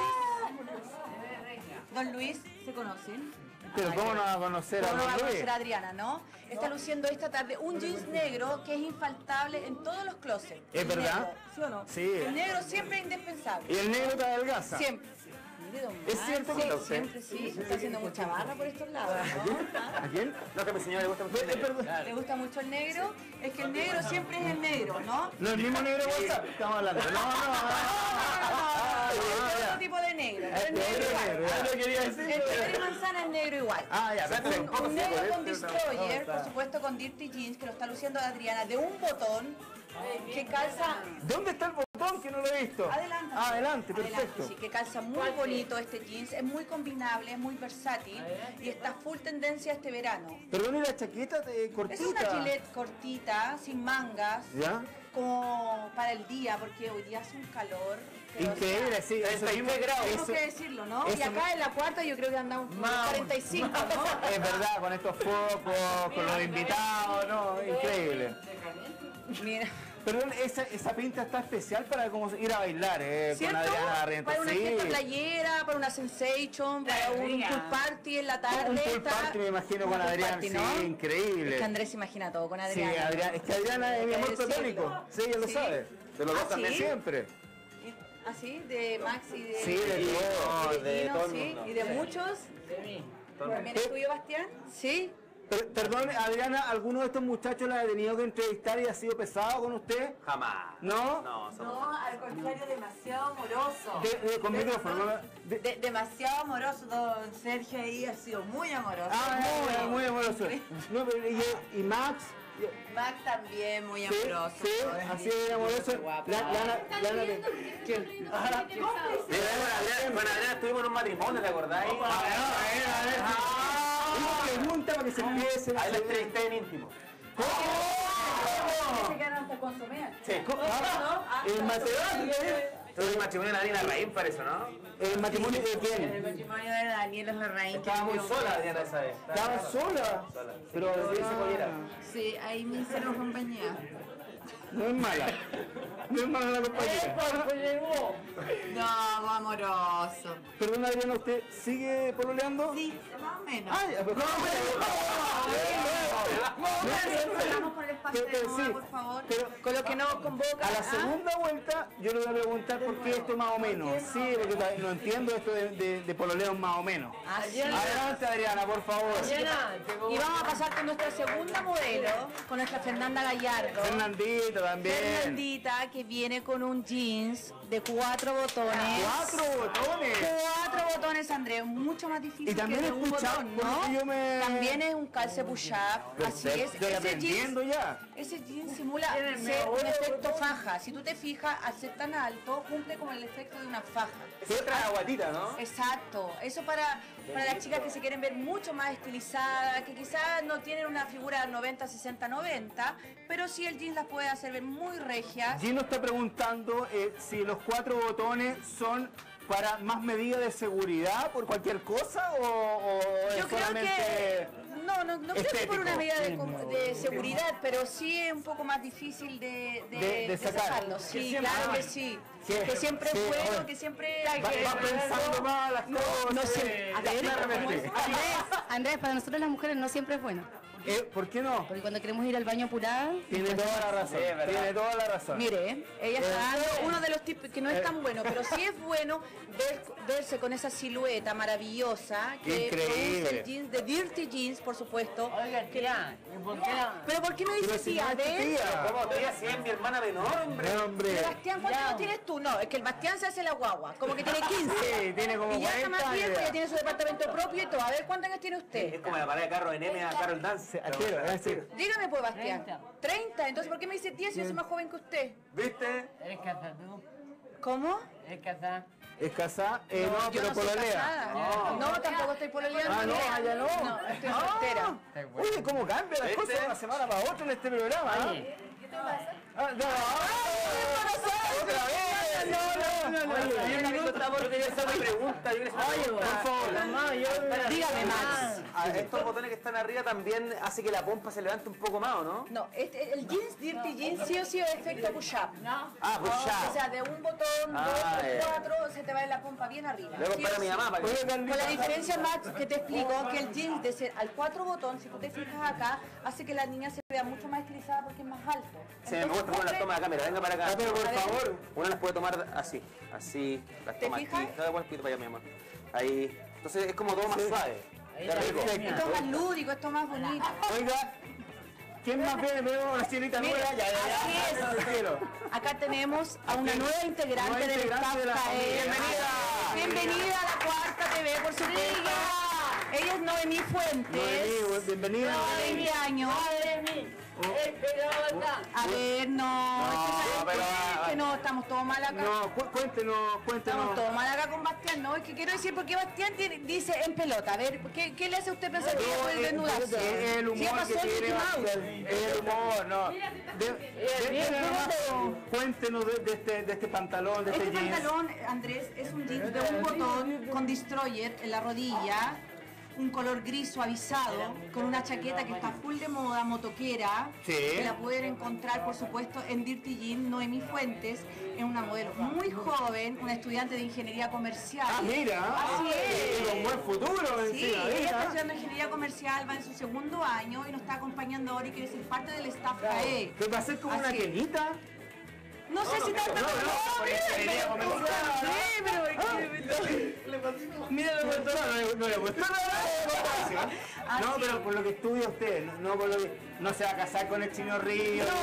Don Luis, ¿se conocen? Pero ¿cómo no va a conocer a Adriana, no? Está luciendo esta tarde un jeans negro que es infaltable en todos los closets. ¿Es verdad? ¿Sí o no? Sí. El negro siempre es indispensable. ¿Y el negro te adelgaza? Siempre. ¿Es cierto que está usted? Siempre, sí. Está haciendo mucha barra por estos lados, ¿no? ¿A quién? No, que a mi señora le gusta mucho el negro. ¿Le gusta mucho el negro? Es que el negro siempre es el negro, ¿no? No, el mismo negro de WhatsApp. Estamos hablando. No. Tipo de negro, pero el manzana es negro igual. Ah, ya, un negro con destroyer, por supuesto, con Dirty Jeans, que lo está luciendo Adriana, de un botón que calza. ¿Dónde está el botón que no lo he visto? Adelante. Adelante, perfecto. Sí, que calza muy bonito este jeans, es muy combinable, es muy versátil y está full tendencia este verano. Perdón, ¿y la chaqueta cortita? Es una gilet cortita, sin mangas, ¿ya? Como para el día, porque hoy día hace un calor. Increíble, o sea, sí, eso es grave. Tenemos que decirlo, ¿no? Y acá en La Cuarta yo creo que andamos por 45, ¿no? Es verdad, con estos focos, con los invitados, ¿no? Increíble. Mira. Perdón, esa pinta está especial para como ir a bailar, ¿cierto? Con Adriana Barrientos. Para una fiesta playera, para una sensation, para un pool party en la tarde. Un pool party, me imagino, con Adriana, sí, ¿no? Increíble. Es que Andrés se imagina todo con Adriana. Sí, Adriana, es que Adriana es mi amor platónico. Sí, ella lo sabe. Te lo gustan de siempre. ¿Así? ¿De Max y de...? Sí, de todo, de todo el mundo. ¿Y de muchos? De mí. ¿También es tuyo, Bastián? Sí. Perdón, Adriana, ¿alguno de estos muchachos la ha tenido que entrevistar y ha sido pesado con usted? Jamás. ¿No? No, al contrario, demasiado amoroso. Con micrófono. Demasiado amoroso, don Sergio ahí ha sido muy amoroso. Ah, muy amoroso. No, pero ¿y Max? Max también muy amoroso. Sí, así de amoroso. ¿Quién? Bueno, Adriana, estuvimos en un matrimonio, ¿te acordáis? Una pregunta para que se empiece. Ahí la entrevista en íntimo. ¿Cómo? Se quedaron hasta consumir. Sí, ¿cómo? El matrimonio. El matrimonio de Daniela Larraín, para eso, ¿no? ¿El matrimonio de quién? El matrimonio de Daniela Larraín. Estaba muy sola, Adriana, esa vez. ¿Estaba sola? Pero se cogiera. Sí, ahí me hicieron compañía. No es mala. No es mala la compañía. No, amoroso. Perdón, Adriana, ¿usted sigue pololeando? Sí, más o menos. ¡Ay! ¡Más o menos! Por el espacio de moda, por favor. Con lo que no convoca. A la segunda vuelta yo le voy a preguntar por qué esto más o menos. Sí, porque no entiendo esto de pololeo más o menos. Adelante, Adriana, por favor. Y vamos a pasar con nuestra segunda modelo, con nuestra Fernanda Gallardo. Fernandita también. Fernandita, que viene con un jeans de 4 botones. ¡4 botones! 4 botones, Andrés, mucho más difícil. Y también que es un botón, ¿no? También es un calce push-up, así es. Ese jeans, ya. Ese jeans se simula ser un efecto faja. Si tú te fijas, al ser tan alto, cumple con el efecto de una faja. Es otra aguatita, ¿no? Exacto. Eso para las chicas que se quieren ver mucho más estilizadas, que quizás no tienen una figura 90, 60, 90, pero sí el jeans las puede hacer ver muy regias. Gino está preguntando si los 4 botones son para más medidas de seguridad por cualquier cosa o yo creo que no creo que por una medida de seguridad, pero sí es un poco más difícil de sacarlo. Sí, claro que sí. Que siempre es bueno, que siempre hay que... Va pensando más las cosas. No sé. Andrés, para nosotros las mujeres no siempre es bueno. ¿Por qué no? Porque cuando queremos ir al baño apurada... Tiene toda la razón, tiene toda la razón. Mire, ella está dando uno de los tips que no es tan bueno, pero sí es bueno verse con esa silueta maravillosa. Que increíble. El jeans, de Dirty Jeans, por supuesto. Oiga, tía, ¿por qué no? ¿Pero por qué no dices tía? ¿Cómo tía? Si es mi hermana menor, hombre. Bastián, ¿cuántos tienes tú? No, es que el Bastián se hace la guagua, como que tiene 15. Sí, tiene como 40. Y ya está más viejo, ya tiene su departamento propio y todo. A ver, ¿cuántos años tiene usted? Es como la parada de carro de nene a Carol Dance. Dígame pues, Bastián. 30. Entonces, ¿por qué me dice 10 si yo soy más joven que usted? ¿Viste? Eres casada tú. ¿Cómo? Eres casada. ¿Es casada? No, pero no pololea. No, no, tampoco estoy pololeando. Ah, no, ya no. No, estoy soltera. Oye, ¿cómo cambian las cosas de una semana para otra en este programa? Oye, ¿qué te pasa? ¡Ah, no! ¡Otra vez! No, no, no. Yo quería hacer una pregunta. Oye, por favor. Dígame, Max. Estos botones que están arriba también hace que la pompa se levante un poco más, ¿o no? No, el jeans, Dirty Jeans, sí o sí es efecto push-up. Ah, push-up. O sea, de un botón, 2, 3, 4, se te va la pompa bien arriba. Voy a comprar a mi mamá. Con la diferencia, Max, que te explico, que el jeans de ser al 4 botones, si tú te fijas acá, hace que la niña se vea mucho más estilizada porque es más alto. Se me muestra con las tomas de acá, mira, venga para acá. Pero por favor, una las puede tomar así, así, las tomas aquí. No, igual pito para allá, mi amor. Ahí. Entonces es como todo más suave. Esto es más lúdico, esto es más bonito. Oiga, ¿quién más ve? Veo una señorita nueva. Ya. Acá tenemos a una nueva integrante del staff. Bienvenida. Bienvenida a La Cuarta TV por su liga. Ella es Noemí Fuentes. Bienvenida. 9 años. A ver, no, estamos todos mal acá. No, cuéntenos. Estamos todos mal acá con Bastián, no, es que quiero decir porque Bastián dice en pelota. A ver, ¿qué le hace a usted pensar que puede desnudarse? Es el humor que tiene. Es el humor, no. Cuéntenos de este pantalón, de este jeans. Este pantalón, Andrés, es un jeans de un botón con destroyer en la rodilla. Un color gris suavizado, con una chaqueta que está full de moda, motoquera, que la pueden encontrar, por supuesto, en Dirty Jean. Noemí Fuentes es una modelo muy joven, una estudiante de ingeniería comercial. Ah, mira, así es. Con buen futuro. Sí, ella está estudiando ingeniería comercial, va en su segundo año y nos está acompañando ahora y quiere ser parte del staff CAE. ¿Qué va a ser como una quenita? No sé si tanto. No, mira, no le gustó nada. No, pero por lo que estudia usted, no por lo que no se va a casar con el Chino Río. No.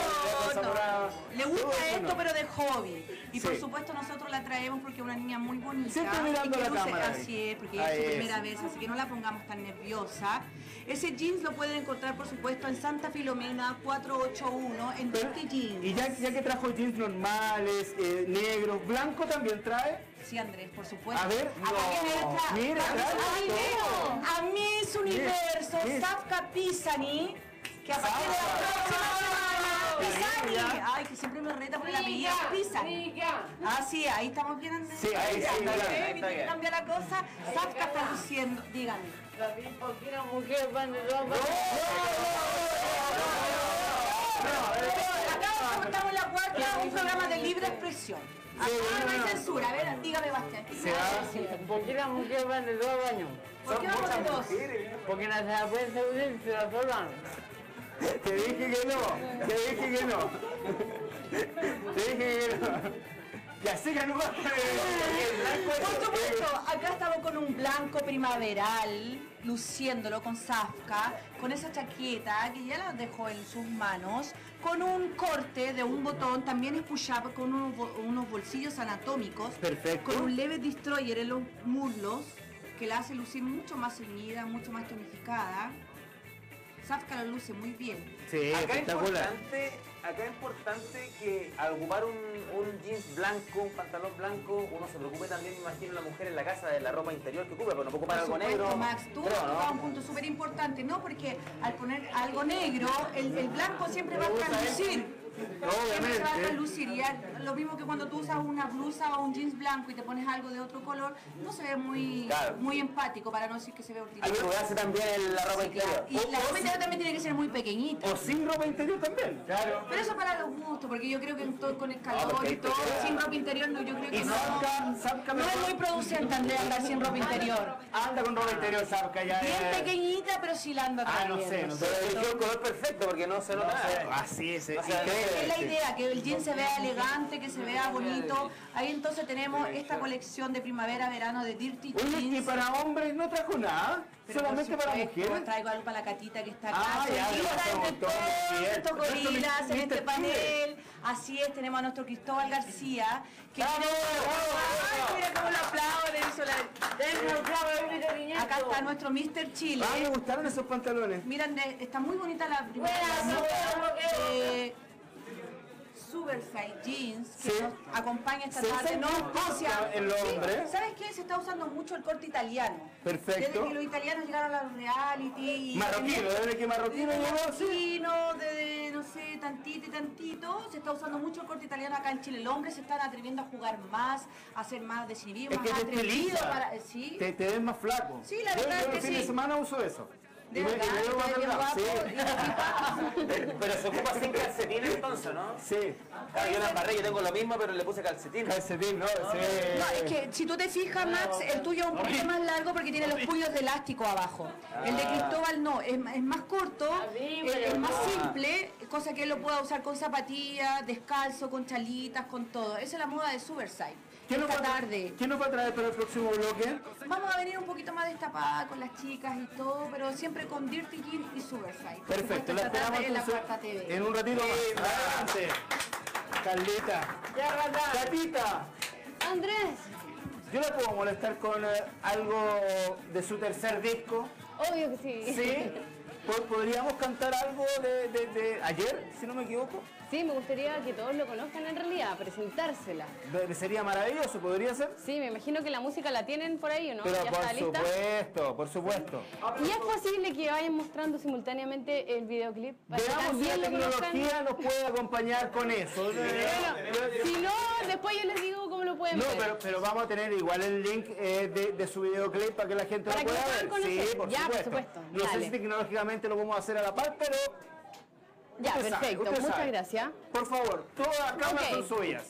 Le gusta esto, pero de hobby. Y por supuesto nosotros la traemos porque es una niña muy bonita. Siempre mirando la cámara. Así es, porque es su primera vez, así que no la pongamos tan nerviosa. Ese jeans lo pueden encontrar, por supuesto, en Santa Filomena 481, en Dirty Jeans. Y ya que trajo jeans normales, negros, blanco también trae. Sí, Andrés, por supuesto. A ver, no. Mira, a Miss Universo, Zafka Pisani, que a partir de la próxima semana, Pisani. Ay, que siempre me reta por el apellido Pisani. Ah, sí, ahí estamos bien, Andrés. Sí, ahí está bien. Cambia la cosa. Zafka está luciendo, díganme. También porque una mujer va en el hombre. Acá estamos en La Cuarta, un programa de libre expresión. Acá no hay censura. A ver, dígame, Bastián. ¿Por qué la mujer va en el baño? ¿Por qué vamos en dos? Porque no se la pueden seguir y se la solan. Te dije que no. Ya sé que no va a poder. Por supuesto, acá estamos con un blanco primaveral, luciéndolo con Zafka, con esa chaqueta que ya la dejó en sus manos, con un corte de un botón, también es push-up, con unos bolsillos anatómicos. Perfecto. Con un leve destroyer en los muslos, que la hace lucir mucho más ceñida, mucho más tonificada. Zafka lo luce muy bien. Sí, acá espectacular. Importante acá es importante que al ocupar un jeans blanco, un pantalón blanco, uno se preocupe también, me imagino, la mujer en la casa de la ropa interior que ocupa, pero no puede ocupar algo negro. Max, tú has tocado un punto súper importante, ¿no? Porque al poner algo negro, el blanco siempre va a lucir. Obviamente. Siempre se va a lucir, y lo mismo que cuando tú usas una blusa o un jeans blanco y te pones algo de otro color, no se ve muy, claro, muy empático, para no decir que se ve ordinario. Hay que cuidarse también la ropa interior. Y la ropa interior también tiene que ser muy pequeñita. O sin ropa interior también. Claro. Pero eso para los gustos, porque yo creo que con el calor y todo, sin ropa interior, no, yo creo que no. No es muy producente, Andrea, andar sin ropa interior. Anda con ropa interior, Zapka, ya. Bien pequeñita, pero sí la anda también. No sé. Pero eligió el color perfecto porque no se nota. Así es, es la idea, que el jean se vea elegante, que se vea bonito. Ahí entonces tenemos esta colección de primavera-verano de Dirty Jeans. Oye, ¿y para hombres no trajo nada? Pero solamente para mujeres. Traigo algo para la Catita que está acá. Estos gorilas en este panel. Así es, tenemos a nuestro Cristóbal García. Que ¡vamos! Mira cómo lo aplauden. Acá está nuestro Mr. Chile. Ah, me gustaron esos pantalones. Miren, está muy bonita la primavera. Superside Jeans, que nos acompaña esta tarde, ¿no? El hombre. ¿Sabes qué? Se está usando mucho el corte italiano. Perfecto. Desde que los italianos llegaron a los reality. Marroquino, desde que marroquino llegó, sí. Desde, no sé, tantito y tantito. Se está usando mucho el corte italiano acá en Chile. Los hombres se están atreviendo a jugar más, a hacer más desinhibidos, más atrevidos. ¿Sí? Te ves más flaco. Sí, la verdad es que sí. Yo los fines de semana uso eso. Pero se ocupa sin calcetín entonces, ¿no? Sí. Claro, yo en la barriga tengo lo mismo, pero le puse calcetín. Calcetín, ¿no? No, sí. No, es que si tú te fijas, Max, el tuyo es un poquito más largo porque tiene los puños de elástico abajo. El de Cristóbal no, es más corto, es más simple, cosa que él lo pueda usar con zapatillas, descalzo, con chalitas, con todo. Esa es la moda de Superside. ¿Qué nos va a traer para el próximo bloque? Vamos a venir un poquito más destapada con las chicas y todo, pero siempre con Dirty Jeans y Superside. Perfecto, la esperamos en La Cuarta TV. En un ratito más. Adelante. Carlita. Catita. Andrés. ¿Yo la puedo molestar con algo de su tercer disco? Obvio que sí. ¿Sí? ¿Podríamos cantar algo de ayer, si no me equivoco? Sí, me gustaría que todos lo conozcan en realidad, presentársela. Sería maravilloso, ¿podría ser? Sí, me imagino que la música la tienen por ahí, ¿no? Pero por supuesto. ¿Y es posible que vayan mostrando simultáneamente el videoclip? Veamos si la tecnología nos puede acompañar con eso. Si no, después yo les digo cómo lo pueden ver. No, pero vamos a tener igual el link de su videoclip para que la gente lo pueda ver. Sí, por supuesto. No sé si tecnológicamente lo vamos a hacer a la par, pero... Ya, perfecto. Muchas gracias. Por favor, todas las cámaras son suyas.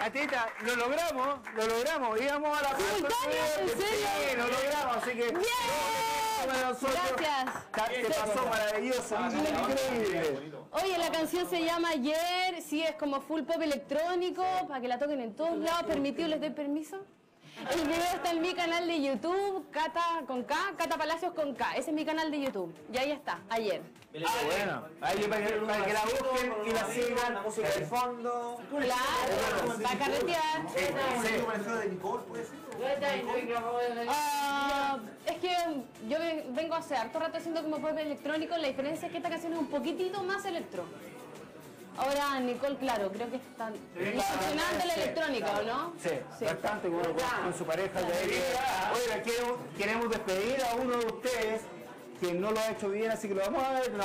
Catita, lo logramos, íbamos a la ¡en serio! Sí, lo logramos, así que... ¡Gracias! Te pasó maravilloso, increíble. Oye, la canción se llama Ayer, sí, es como full pop electrónico, para que la toquen en todos lados, permitido, les doy permiso. El video está en mi canal de YouTube, Cata con K, Cata Palacios con K. Ese es mi canal de YouTube. Y ahí está, ayer. Ah, bueno. Ahí para que la busquen y la sigan, la música de fondo. Claro, para carretear. Es que yo vengo hace harto rato haciendo como pop electrónico. La diferencia es que esta canción es un poquitito más electro. Ahora, Nicole, claro, creo que están funcionando la electrónica, ¿no? Sí, bastante, con su pareja. Oiga, queremos despedir a uno de ustedes que no lo ha hecho bien, así que lo vamos a ver. No,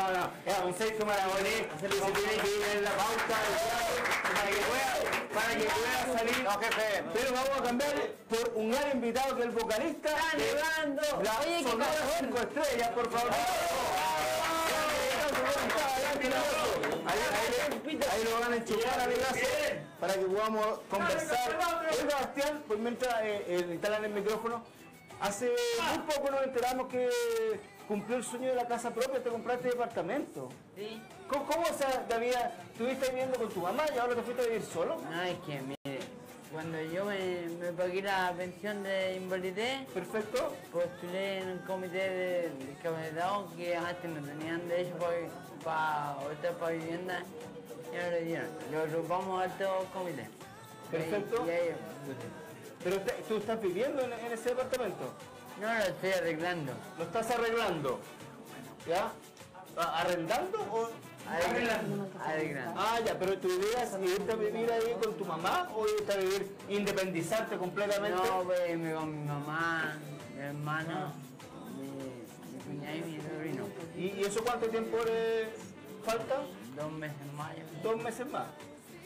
un Sergio Marabolí, se tiene que ir en la pauta para que pueda salir. No, jefe. Pero vamos a cambiar por un gran invitado que es el vocalista. Está nevando. Oye, que Sonora Cinco Estrellas, por favor. Ahí lo van a enchufar a mi casa para que podamos conversar. Oiga, Bastián, pues mientras instalan el micrófono, hace muy poco nos enteramos que cumplió el sueño de la casa propia, te compraste departamento. Sí. ¿Cómo estuviste viviendo con tu mamá y ahora te fuiste a vivir solo? No, es que mire, cuando yo me pagué la pensión de invalidez, perfecto, postulé en un comité de discapacitados que antes no tenían derecho para vivienda. Lo agrupamos a todos comités. Perfecto. Pero tú estás viviendo en ese departamento. No, lo estoy arreglando. ¿Lo estás arreglando? ¿Ya? ¿Arrendando o...? Arreglando. Arreglando. Ah, ya, pero ¿tu idea es irte a vivir ahí con tu mamá o irte a vivir independizarte completamente? No, pues con mi mamá, mi hermana, mi cuñada y mi sobrino. ¿Y eso cuánto tiempo le falta? 2 meses más. 2 meses más.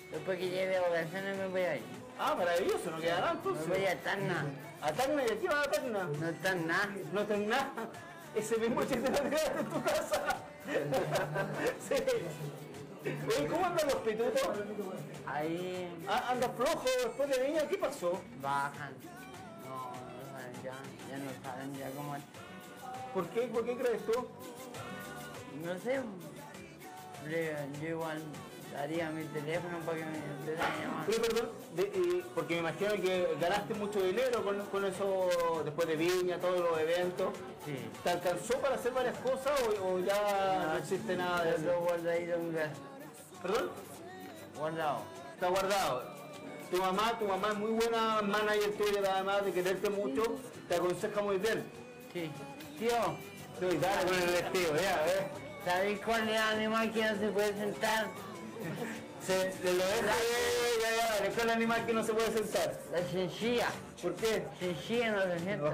Después que lleve vacaciones me voy a ir. Ah, maravilloso, no quedará entonces. Me voy a Tarna. ¿A Tarna? ¿Y aquí va a Tarna? No está nada. No está nada. Ese mismo chiste no te quedas en tu casa. Sí. Oye, ¿cómo andan los pitutos? Ahí. Ah, anda flojo después de Viña, ¿qué pasó? Bajan. No, ya no saben ya cómo es. ¿Por qué? ¿Por qué crees tú? No sé. Yo igual daría mi teléfono para que me empezaran a llamar. Pero perdón, porque me imagino que ganaste mucho dinero con eso después de Viña, todos los eventos. Sí. ¿Te alcanzó para hacer varias cosas o ya no existe nada de eso? Lo guardadito en un gasto. ¿Perdón? Guardado. Está guardado. Tu mamá es muy buena manager tuya, además de quererte mucho, te aconseja muy bien. Sí. Tío. Sí, dale con el vestido, ya, ¿sabéis cuál es el animal que no se puede sentar? ¿Sabéis cuál es el animal que no se puede sentar? La chinchilla. ¿Por qué? Chinchilla no se sienta.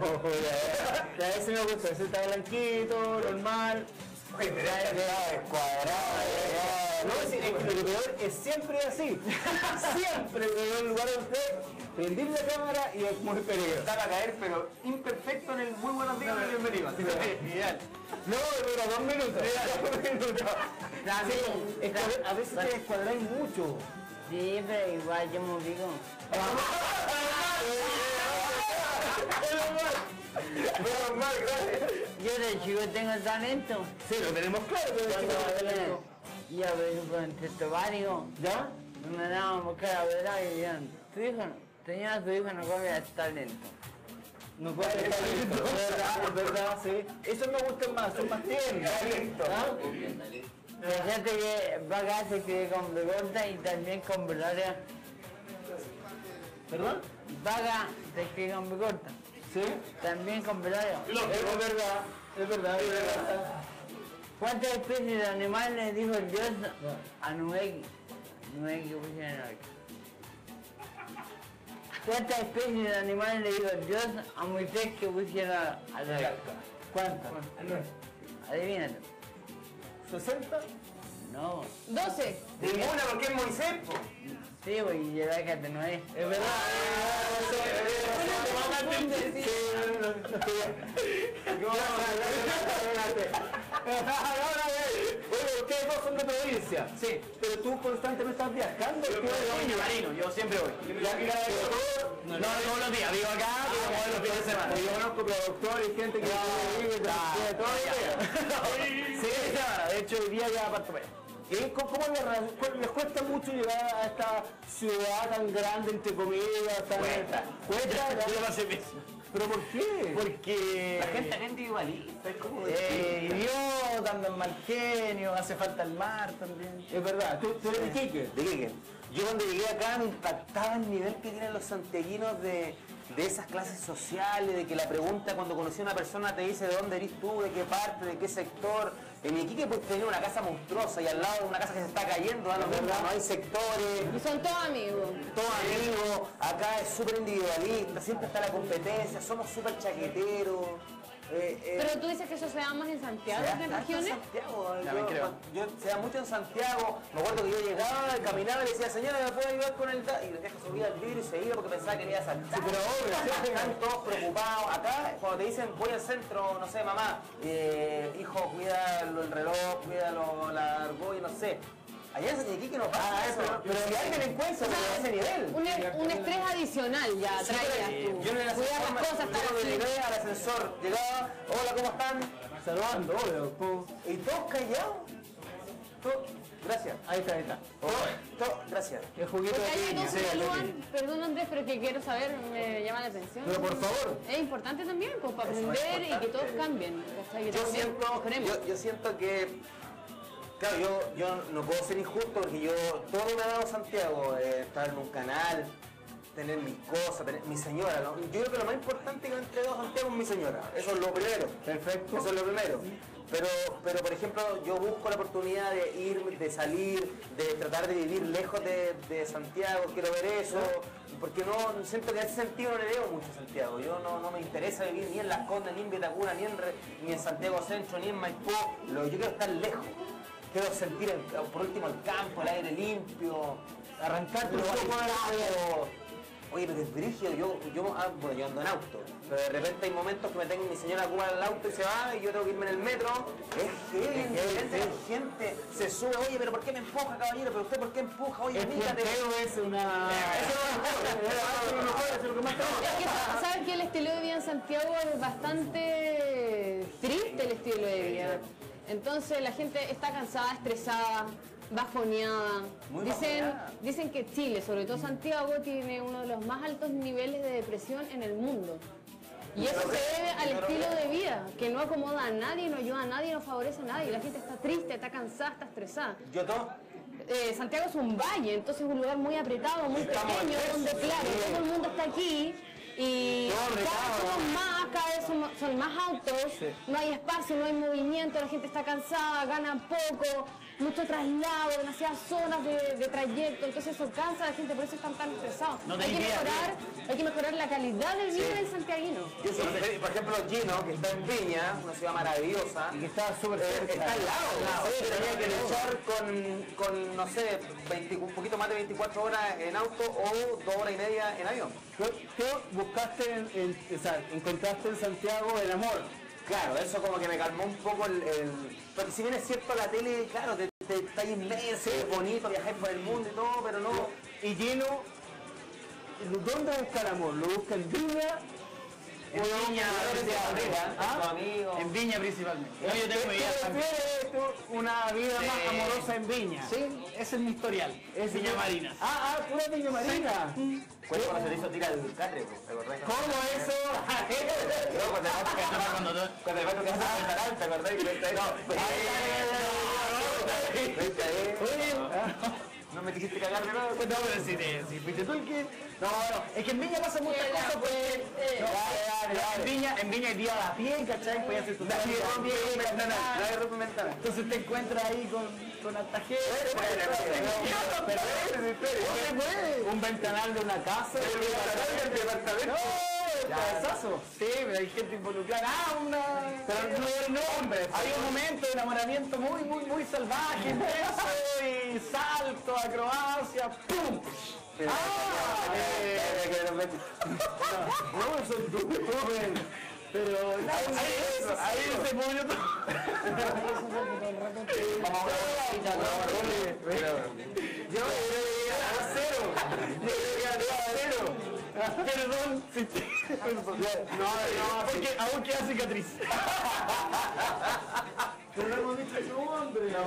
Ese me gusta, ese está blanquito, normal. Oye, pero es cuadrado. No, es lo peor, es siempre así. Siempre en el lugar de usted, prendir la cámara y es muy peligroso. Está a caer, pero imperfecto en el muy buenos días y bienvenido. Así que ideal. No, dura 2 minutos. A veces te descuadráis mucho. Sí, pero igual yo me digo. Yo de chico tengo talento. Sí, lo tenemos claro. Y a veces con el texto válido. ¿Ya? Me mandaban a buscar a verdad y decían, tu hijo, tenía a tu hijo, no copia el talento. No puede ser talento, ¿verdad? Sí. Eso me gusta más, son más tiernos. Fíjate que Vaca se quedé con Bregorta y también con Bregorta. ¿Perdón? Vaca se quedé con Bregorta. ¿Sí? También con Bregorta. Es verdad, es verdad, es verdad. ¿Cuántas especies de animales dijo el dios a Noé? Noé que pusieron en arca. ¿Cuántas especies de animales le dijo el dios a Moisés que pusiera a la arca? ¿Cuántas? Adivínate. ¿60? No. ¿12? Ninguna, porque es Moisés. Sí, güey, y el arca de Noé. Es verdad. Ustedes dos son de provincia. Sí. Pero tú constantemente estás viajando. Yo soy ñamarino, yo siempre voy. No, todos los días, vivo acá, vivo los fines de semana. Yo conozco productores y gente que vive todo el día. Sí, de hecho hoy día ya parto para allá. ¿Cómo les cuesta mucho llegar a esta ciudad tan grande, entre comillas? Cuesta. ¿Pero por qué? Porque la gente es individualista, es como idiota, andan mal genio, hace falta el mar también. Es verdad, tú eres de Iquique. De Iquique. Yo cuando llegué acá me impactaba el nivel que tienen los santiaguinos de esas clases sociales, de que la pregunta cuando conocí a una persona te dice de dónde eres tú, de qué parte, de qué sector. En Iquique pues tenía una casa monstruosa y al lado una casa que se está cayendo, ¿no? No hay sectores. Y son todos amigos. Todos amigos, acá es súper individualista, siempre está la competencia, somos súper chaqueteros. Pero tú dices que eso se da más en Santiago que en regiones. Yo se da mucho en Santiago. Me acuerdo que yo llegaba, caminaba y le decía, señora, ¿me puede ayudar con el...? Y los viejos subían al vidrio y se iban porque pensaba que me iba a saltar. Sí, pero obvio, están todos preocupados. Acá, cuando te dicen, voy al centro, no sé, mamá, hijo, cuida el reloj, cuida la argolla, no sé. Allá en Iquique no pasa eso, pero si hay delincuencia, pero a ese nivel. Un estrés adicional ya traías tú. Yo en las cosas, yo llegué al ascensor, llegaba, hola, ¿cómo están? Saludando, obvio. Y todos callados. Gracias. Ahí está. Gracias. El juguete de... Perdón, Andrés, pero que quiero saber, me llama la atención. Pero por favor. Es importante también, pues, para aprender y que todos cambien. Yo siento que... Claro, yo no puedo ser injusto porque yo todo me ha dado Santiago, estar en un canal, tener mis cosas, tener mi señora, ¿no? Yo creo que lo más importante que me ha entregado Santiago es mi señora, eso es lo primero. Perfecto. Eso es lo primero. Pero por ejemplo, yo busco la oportunidad de ir, de salir, de tratar de vivir lejos de Santiago, quiero ver eso, porque no siento que en ese sentido no le veo mucho a Santiago. Yo no me interesa vivir ni en Las Condes, ni en Vitacura, ni en Santiago Centro, ni en Maipú. Yo quiero estar lejos. Quiero sentir por último el campo, el aire limpio, arrancarte un poco de... Oye, pero es brígido, yo ando en auto, pero de repente hay momentos que me tengo mi señora ocupada en el auto y se va, y yo tengo que irme en el metro. La gente se sube, oye, pero ¿por qué me empuja, caballero? ¿Pero usted por qué empuja? Oye, mírate. Es una... Eso no es... ¿Sabes que el estilo de vida en Santiago es bastante triste, el estilo de vida? Entonces la gente está cansada, estresada, bajoneada. Dicen que Chile, sobre todo Santiago, tiene uno de los más altos niveles de depresión en el mundo. Y eso se debe al estilo de vida, que no acomoda a nadie, no ayuda a nadie, no favorece a nadie. La gente está triste, está cansada, está estresada. Santiago es un valle, entonces es un lugar muy apretado, muy pequeño, donde claro, todo el mundo está aquí. Y cada vez son más autos, no hay espacio, no hay movimiento, la gente está cansada, gana poco, mucho traslado, demasiadas zonas de trayecto, entonces eso cansa a la gente, por eso están tan estresados. Hay que mejorar la calidad de vida del santiaguino. Por ejemplo, Gino, que está en Viña, una ciudad maravillosa, y que está súper cerca, está al lado, tenía que luchar con, no sé, un poquito más de 24 horas en auto o 2 horas y media en avión. Tú buscaste, encontraste en Santiago el amor. Claro, eso como que me calmó un poco Porque si bien es cierto, la tele, claro, te está inmenso, es bonito, viajar por el mundo y todo, pero no... Y Gino, ¿dónde busca el amor? ¿Lo busca en Viña? En Viña, en Viña principalmente. Yo tengo mi vida una vida más amorosa en Viña. Sí. Ese es mi historial. Es Viña Marina. ¿Tú eres Viña Marina? Cuando se le hizo tirar el catre, ¿te acordás? ¿Cómo eso? Cuando el vato que estaba en Tarán, ¿te acordás? No me quisiste cagar de nada. No, pero si fuiste tú el que... No, es que en Viña pasan muchas cosas, pues. En Viña hay días a pie, ¿cachai? Pues ya se tu vida. Entonces te encuentras ahí con altajero. Un ventanal de una casa. Sí, pero hay gente involucrada. Pero no el nombre. Hay un momento de enamoramiento muy salvaje, intenso, y salto, acrobacia, ¡pum! No, Pero ahí se movió todo. Yo llegué a cero. Perdón, si te... No, porque aún queda cicatriz. Pero no hemos visto su hombre. No,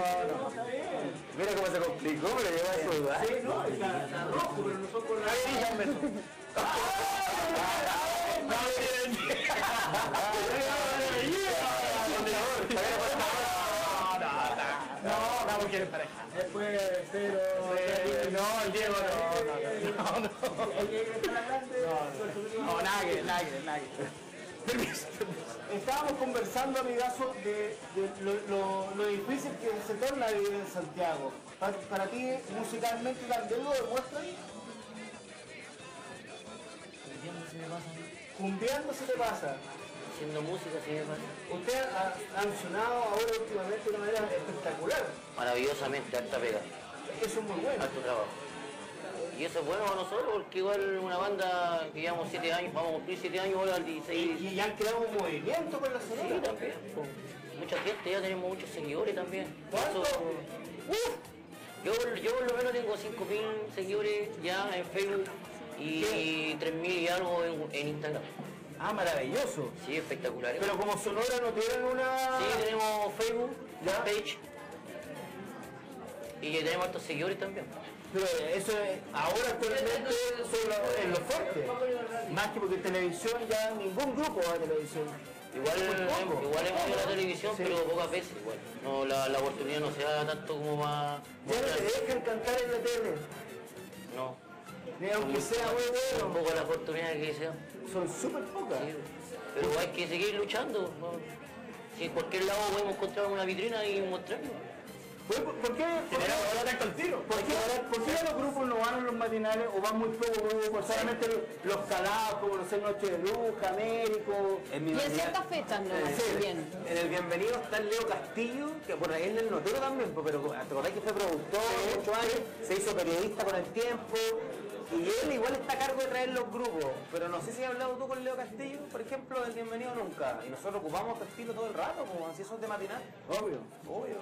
está bien. Mira cómo se complicó, pero lleva a sudar. Sí, no, está rojo, pero nosotros... No, porque pareja. Después, cero. No, el Diego no. El Diego está adelante. No, nada. Permiso. Estábamos conversando, amigazo, de lo difícil que se torna vivir en Santiago. Para ti, musicalmente, también lo demuestra. Cumbiando se te pasa. Haciendo música se me pasa. Ustedes han sonado ahora últimamente de una manera espectacular. Maravillosamente, alta pega. Eso es muy bueno. Alto trabajo. Y eso es bueno para nosotros porque igual una banda que llevamos 7 años, vamos a cumplir 7 años, ahora al 16. Y ya han creado un movimiento con la Sonora. Sí, también. Con mucha gente, ya tenemos muchos seguidores también. ¿Cuánto? Eso, yo por lo menos tengo 5.000 seguidores ya en Facebook. Y 3.000 y algo en Instagram. Ah, maravilloso. Sí, espectacular. Pero como Sonora no tienen una... Sí, tenemos Facebook, la page. Y tenemos hartos seguidores también. Pero eso es, ahora actualmente es lo fuerte. Más que porque en televisión ya ningún grupo va a televisión. Igual hemos ido a la televisión, sí, pero pocas veces. Igual. No, la oportunidad no se da tanto como más... ¿Ya no te dejan cantar en la tele? No. Ni aunque sea bueno. Son pocas las oportunidades que sea. Son súper pocas. Sí, pero hay que seguir luchando. Si en cualquier lado podemos encontrar una vitrina y mostrarlo. ¿Por qué? ¿Por qué los grupos no van a los matinales o van muy pocos grupos? Solamente los calados, como no sé, Noche de Bruja, Américo. Y en ciertas fechas no es bien. En el Bienvenido está Leo Castillo, que por ahí es el notero también, pero te acordás que fue productor 8 años, se hizo periodista con el tiempo. Y él igual está a cargo de traer los grupos, pero no sé si has hablado tú con Leo Castillo, por ejemplo, del Bienvenido Nunca. Y nosotros ocupamos tu estilo todo el rato, como si eso es de matinal. Obvio.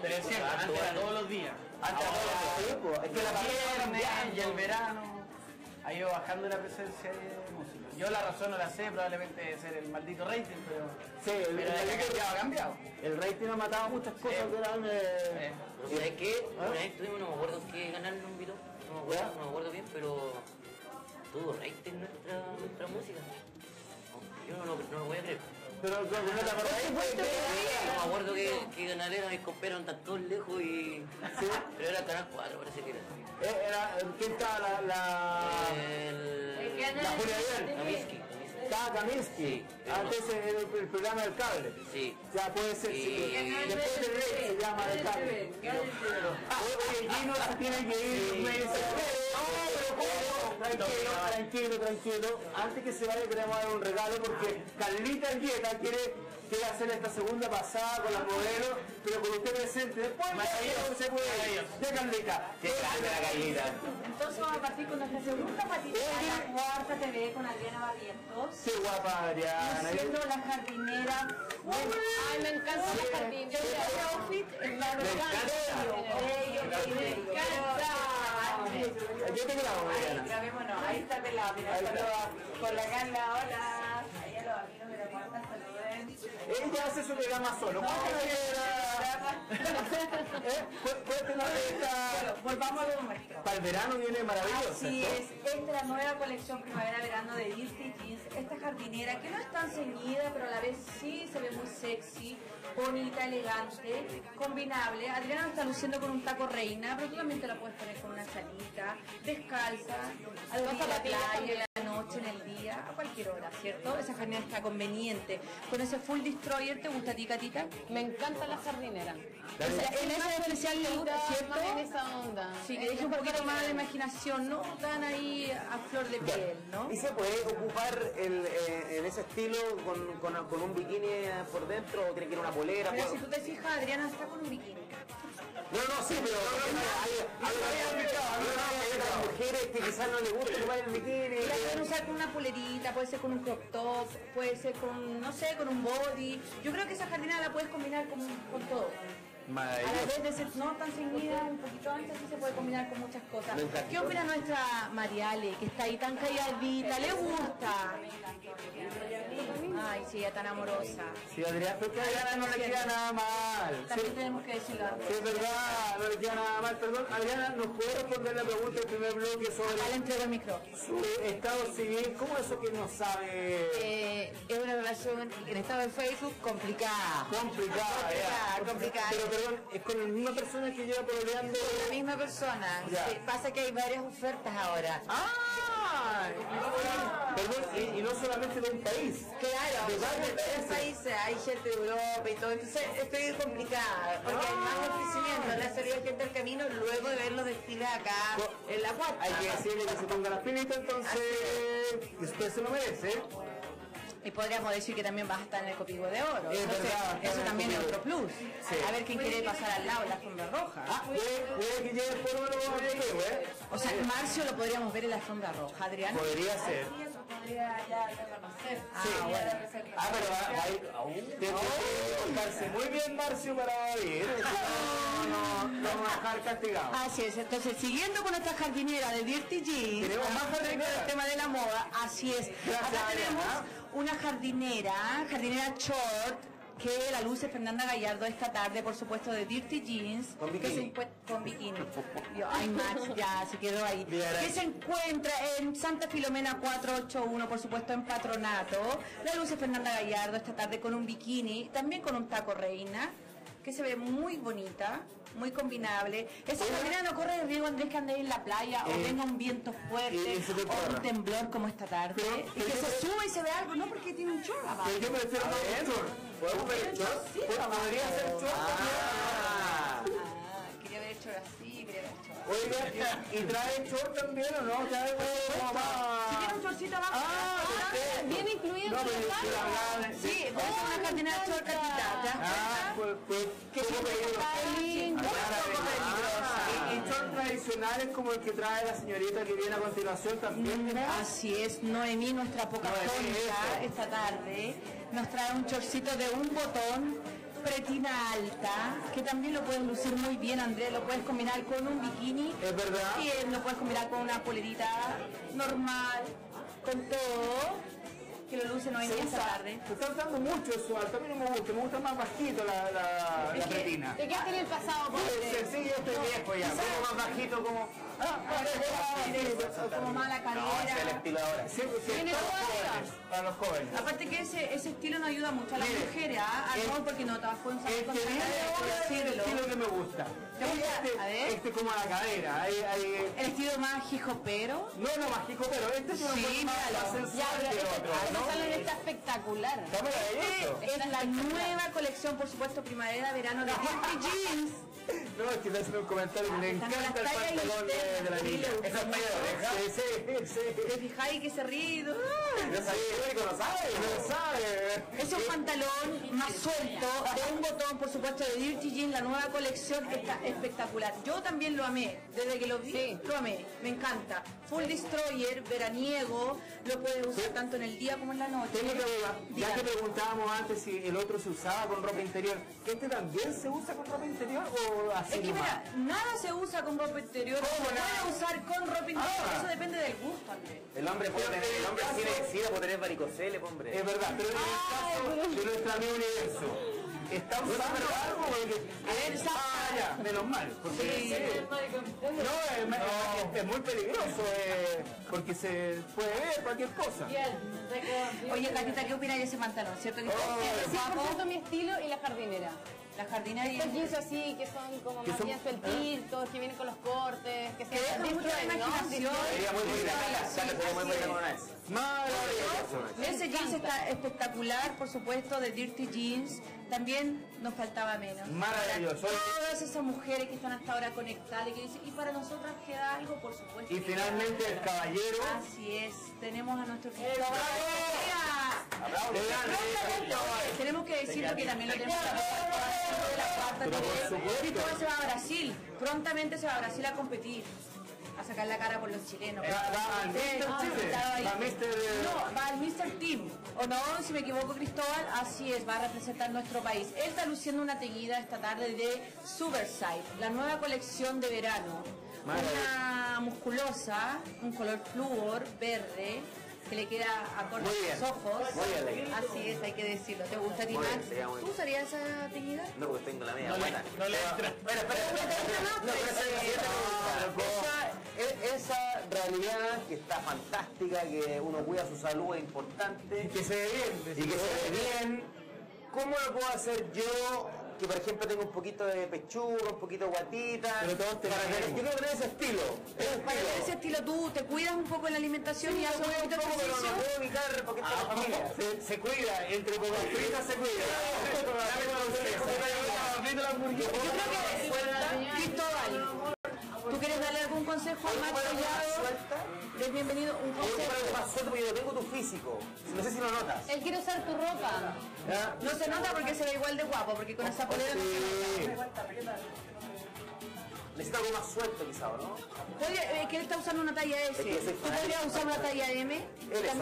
Pero es cierto, antes era todos los días. Antes era todos los días. Es que la viernes y el verano ha ido bajando la presencia de música. Yo la razón no la sé, probablemente debe ser el maldito rating, pero... Sí, pero ha cambiado. El rating ha matado muchas cosas que eran... Pero ¿sabes qué? Una vez tuvimos, no me acuerdo qué canal nos invitó. No me acuerdo bien, pero tuvo rating nuestra música. Yo no lo voy a creer. Pero no te acordáis, no me acuerdo que ganaderos me compraron tan todos lejos y... ¿Sí? Pero era Canal 4, parece que era. ¿Quién estaba la Julia Vidal? Kaminsky. Estaba Kaminsky. Sí, antes era el programa del cable. Sí. Ya puede ser. Sí. Después del rey se llama del cable. Oye, Gino se tiene que ir. Me dice, tranquilo. Antes que se vaya queremos dar un regalo porque Carlita Anguieta quiere hacer esta segunda pasada con los modelos, pero con usted presente. Después se puede de Carlita. Qué grande la Carlita. Entonces vamos a partir con nuestra segunda patita de La Cuarta TV con Adriana Barrientos. Qué guapa Adriana. Siendo la jardinera. Ay, me encanta la jardín. Yo le hago outfit en la encanta. Yo te grabo, Mariana. Grabémonos, ahí está pelado, mira, con la Carla, hola. Ahí a los amigos de La Cuarta saluden. Ella hace su programa solo. Bueno, volvamos a lo nuestro. Para el verano viene maravilloso. Así es, esta es la nueva colección primavera-verano de Dirty Jeans. Esta jardinera que no es tan ceñida, pero a la vez sí se ve muy sexy, bonita, elegante, combinable. Adriana está luciendo con un taco reina, pero tú también te la puedes poner con una salita, descalza, además a la playa, en la noche, en el día, a cualquier hora, ¿cierto? Esa jardinera está conveniente. Con ese full destroyer, ¿te gusta a ti, Catita? Me encanta la jardinera. En esa especial le gusta, ¿cierto? En esa onda. Sí, que deje un poquito más de imaginación, no tan ahí a flor de piel, ¿no? ¿Y se puede ocupar en ese estilo con un bikini por dentro o tiene que ir una polera? Pero si tú te fijas, Adriana está con un bikini. No, sí, pero... mujeres que quizás no les gusta tomar el bikini. La pueden usar con una polerita, puede ser con un crop top, puede ser con, no sé, con un body. Yo creo que esa jardinada la puedes combinar con todo. A la vez de ser no tan ceñida, un poquito antes, sí se puede combinar con muchas cosas. ¿Qué opina nuestra Mariale, que está ahí tan calladita? ¿Le gusta? Ay, sí, ella tan amorosa. Sí, Adriana, porque a Adriana no le queda nada mal. También tenemos que decirlo. Sí, es verdad, no le queda nada mal. Perdón, Adriana, ¿nos puede responder la pregunta del primer bloque sobre... Acá le entrego el micro. Su estado civil, ¿cómo eso que no sabe? Es una relación en estado de Facebook complicada. Complicada. Perdón, ¿es con la misma persona que lleva peleando? Con la misma persona. Pasa que hay varias ofertas ahora. ¡Ah! Perdón, y no solamente de un país. Claro, de varios países. Hay gente de Europa y todo. Entonces estoy complicada, porque hay más ofrecimientos. Le ha salido gente al camino luego de verlo desfile acá en La Cuarta. Hay que decirle que se ponga las pinitas, entonces... Usted se lo merece. Y podríamos decir que también vas a estar en el Copihue de Oro. Es entonces, verdad, eso también es otro plus. Sí. A ver quién quiere pasar al lado, la sombra roja. Ah, puede que llegue el polvo, lo vamos a ver, ¿eh? O sea, Marcio lo podríamos ver en la sombra roja, Adriana. Podría ser. Pero aún te portarse muy bien, Marcio, para ir. No vamos a dejar castigado. Así es, entonces siguiendo con nuestra jardinera de Dirty Jeans, tenemos más del tema de la moda. Así es. Gracias, acá tenemos una jardinera short, que la luce Fernanda Gallardo esta tarde, por supuesto, de Dirty Jeans. Con bikini. Con bikini. Ay, Max, ya se quedó ahí. Que se encuentra en Santa Filomena 481, por supuesto, en Patronato. La luce Fernanda Gallardo esta tarde con un bikini, también con un taco reina, que se ve muy bonita, muy combinable. Esa jardinera no corre el riesgo, Andrés, que andéis en la playa o venga un viento fuerte o un temblor como esta tarde. Y que se sube y se ve algo, no porque tiene un chorro abajo. Yo prefiero un chorro. ¿Podemos ver el short? Sí, pues podría ser short. Quería ver el short así, quería ver el short. Oiga, ¿y trae el short también o no? ¿Trae el... Si tiene un shortcito abajo, viene incluido. No, pero sí, es una jardinera short cortita, ¿te das cuenta? Que siempre está lindo, y short tradicionales como el que trae la señorita que viene a continuación también. Así es, Noemí, nuestra Pocahontas, esta tarde nos trae un chorcito de un botón, pretina alta, que también lo puedes lucir muy bien, Andrés. Lo puedes combinar con un bikini. Es verdad. Y lo puedes combinar con una polerita normal, con todo. Que lo luce no hay esta tarde. Se está usando mucho eso, a mí no me gusta, me gusta más bajito la pretina. Te quedaste en el pasado, por favor. Sí, yo estoy viejo ya, como más bajito, como... como más la cadera. No, es el estilo ahora. Sí, para los jóvenes. Aparte que ese estilo no ayuda mucho a las mujeres, ¿ah? Porque no te vas a conseguir con el estilo que me gusta. Este como a la cadera. El estilo más hijopero. No, más hijopero. Este es un más sensual. No, está espectacular. Es la nueva colección, por supuesto, primavera-verano de Dirty Jeans. No, es que te hacen un comentario que le encanta el pantalón de la niña. Esa es medio oreja. Sí. Te fijáis que se ríe. No sabe, no sabe. Es un pantalón más suelto, de un botón, por supuesto, de Dirty Jeans. La nueva colección está espectacular. Yo también lo amé. Desde que lo vi, lo amé. Me encanta. Full Destroyer, veraniego. Lo puedes usar tanto en el día como en la noche. Tengo que duda. Ya que preguntábamos antes si el otro se usaba con ropa interior, ¿este también se usa con ropa interior o así? Es que mira, nada se usa con ropa interior. ¿Cómo puede usar con ropa interior? Eso depende del gusto, Andrés. El hombre puede tener, el hombre tiene sida, puede tener varicocele, hombre. Es verdad, pero en el caso de nuestro amigo Universo, está usando algo porque menos mal, porque es muy peligroso, porque se puede ver cualquier cosa. Oye, Catita, ¿qué opinas de ese pantalón? ¿Cierto? Sí, por cierto, mi estilo y la jardinera. Las jardineras. Estos jeans así, que son como más bien sueltitos, que vienen con los cortes, que se dejan mucho la imaginación. Ese jeans está espectacular, por supuesto, de Dirty Jeans. También nos faltaba menos. Maravilloso. Todas esas mujeres que están hasta ahora conectadas y que dicen, y para nosotras queda algo, por supuesto. Y finalmente el caballero. Así es, tenemos a nuestro querido. Tenemos que decirlo que también lo tenemos. La Cuarta, y todo se va a Brasil. Prontamente se va a Brasil a competir. a sacar la cara por los chilenos. Va al Mr. Team, o no, si me equivoco, Cristóbal, así es, va a representar nuestro país. Él está luciendo una teñida esta tarde de Superside, la nueva colección de verano. Una musculosa, un color flúor, verde, que le queda acorde a los ojos. Muy bien. Así es, hay que decirlo. ¿Te gusta a ti, Max? ¿Tú usarías esa teñida? No, porque tengo la media. No le entra. Bueno, espera. Esa realidad que está fantástica, que uno cuida su salud, es importante. Y que se ve bien. Y que se ve bien. ¿Cómo lo puedo hacer yo? Que por ejemplo tengo un poquito de pechuga, un poquito de guatita. Pero todos te para tener ese estilo. Para tener ese estilo, tú te cuidas un poco en la alimentación, sí, y haces un poquito de ejercicio. Pero no puedo ubicar porque está la familia. Se cuida, entre copas fritas se cuida. Yo creo que Cristóbal, ¿tú quieres darle algún consejo a Max Collao? Bienvenido, un consejo. Más suelto porque yo tengo tu físico. No sé si lo notas. Él quiere usar tu ropa. ¿Ya? No se nota porque se ve igual de guapo, porque con esa polera necesita algo más suelto quizá, ¿no? Oye, que él está usando una talla S. ¿Tú podrías usar una talla M? L. Una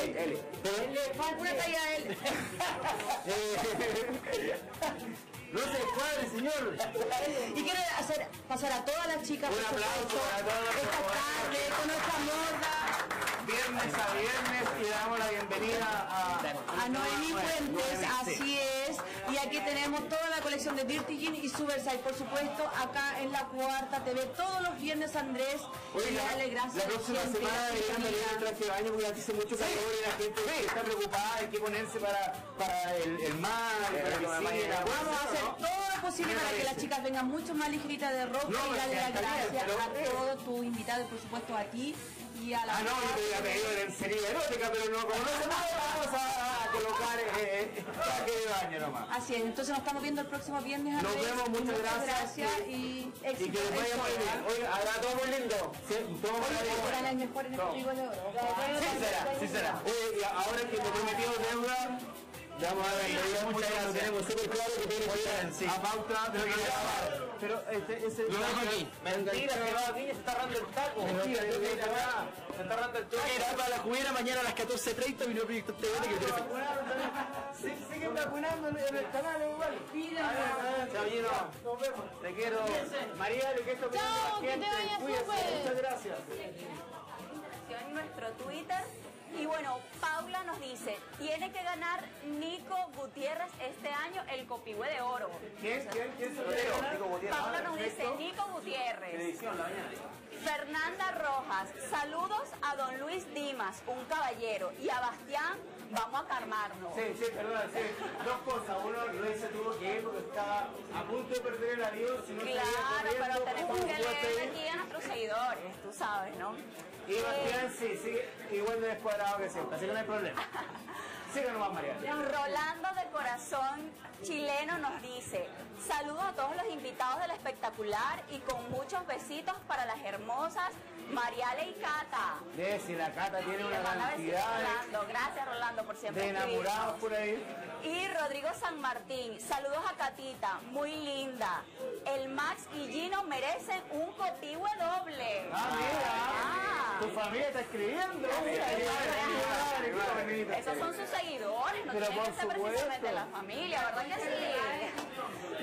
talla L. ¡No se cuadre, señor! Y quiero hacer pasar a todas las chicas un aplauso a todas esta tarde con nuestra moda. Viernes a viernes y damos la bienvenida a Noemí Fuentes, así es. Y aquí tenemos toda la colección de Dirty Jeans y Superside, por supuesto, acá en La Cuarta TV, todos los viernes, Andrés. Oye, dale gracias. La próxima semana deberían venir al traje de baño porque hace mucho calor y la gente está preocupada, hay que ponerse para el mar, para la piscina. Vamos a hacer todo lo posible para que las chicas vengan mucho más ligeritas de ropa, y darle las gracias a todos tus invitados, por supuesto, aquí. Y a la yo te había pedido en serie erótica, pero no, como no se mueve, vamos a colocar traje de baño nomás. Así es, entonces nos estamos viendo el próximo viernes. Nos vemos, muchas gracias. Y éxito. Y que les vaya muy bien. Oiga, habrá todo muy lindo. Todo para las mejores en el Copihue de Oro. Sí será. Oye, ahora que te prometimos deuda, vamos a ver, muchas gracias. Tenemos súper claro que tiene que ir a pauta, pero que grabar. Pero ese lo dejo aquí. Mentira, que va aquí, se está dando el taco. Mentira, se está dando el taco. Era para la juguera mañana a las 14:30, vino Proyecto TV que tiene. Siguen vacunando en el canal igual. Chavino, nos vemos. Te quiero. Mariale, que esto que te vaya súper. Muchas gracias. En nuestro Twitter. Y bueno, Paula nos dice, tiene que ganar Nico Gutiérrez este año el Copihue de Oro. ¿Quién se lo digo? Nico Gutiérrez. Paula nos dice, Nico Gutiérrez. Edición, la mañana. Fernanda Rojas, saludos a don Luis Dimas, un caballero, y a Bastián, vamos a calmarnos. Sí, perdón, sí. Dos cosas. Uno, Luis se tuvo que ir porque estaba a punto de perder el avión. Si no, claro, pero tenemos que leer aquí a nuestros seguidores, tú sabes, ¿no? Y Bastián sí, igual de descuadrado que siempre, así que no hay problema. Sigue nomás, María. Rolando de Corazón Chileno nos dice, saludos a todos los invitados del espectacular y con muchos besitos para las hermosas Mariale y Cata. Sí, la Cata tiene una cantidad Rolando. Gracias, Rolando, por siempre. De enamorados por ahí. Y Rodrigo San Martín, saludos a Catita, muy linda. El Max y Gino merecen un copihue doble. Ah, mira. Tu familia está escribiendo. Esos son sus seguidores, no tienen que ser precisamente la familia, ¿verdad que sí?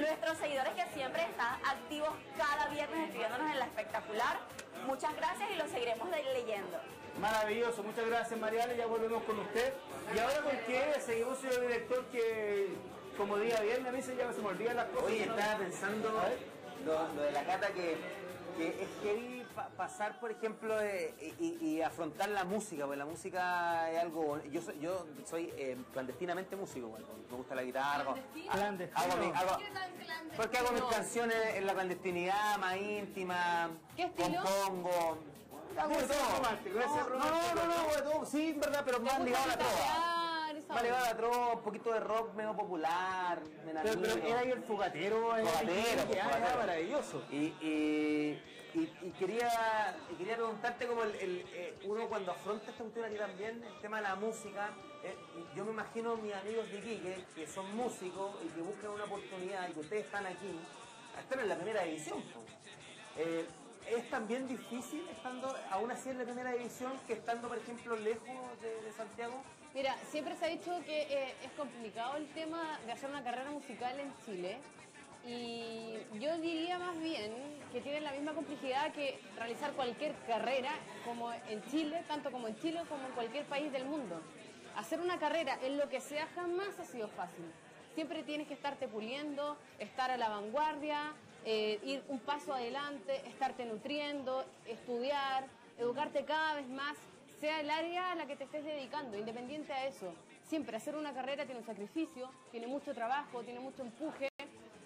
Nuestros seguidores que siempre están activos cada viernes escribiéndonos en La Espectacular. Muchas gracias y lo seguiremos leyendo. Maravilloso, muchas gracias, Mariale, ya volvemos con usted. Y ahora con qué seguimos, señor director, que como día viernes a mí ya se me olvidan las cosas. Oye, estaba pensando lo de la Cata, que es heavy pasar, por ejemplo, y afrontar la música, porque la música es algo... Yo soy clandestinamente músico, bueno, me gusta la guitarra. Porque hago mis canciones en la clandestinidad, más íntima. ¿Qué estilo? Compongo. No, sí, verdad, pero más ligado a la trova. Más ligado a la trova, un poquito de rock medio popular. Pero era ahí el fogatero. Era maravilloso. Y quería preguntarte como uno cuando afronta esta cultura aquí también, el tema de la música, yo me imagino mis amigos de Iquique, que son músicos y que buscan una oportunidad y que ustedes están aquí, están en la primera división. es también difícil estando aún así en la primera división que estando, por ejemplo, lejos de Santiago? Mira, siempre se ha dicho que es complicado el tema de hacer una carrera musical en Chile. Y yo diría más bien que tiene la misma complejidad que realizar cualquier carrera como en Chile, tanto como en Chile como en cualquier país del mundo. Hacer una carrera en lo que sea jamás ha sido fácil. Siempre tienes que estarte puliendo, estar a la vanguardia, ir un paso adelante, estarte nutriendo, estudiar, educarte cada vez más, sea el área a la que te estés dedicando, independiente a eso. Siempre hacer una carrera tiene un sacrificio, tiene mucho trabajo, tiene mucho empuje.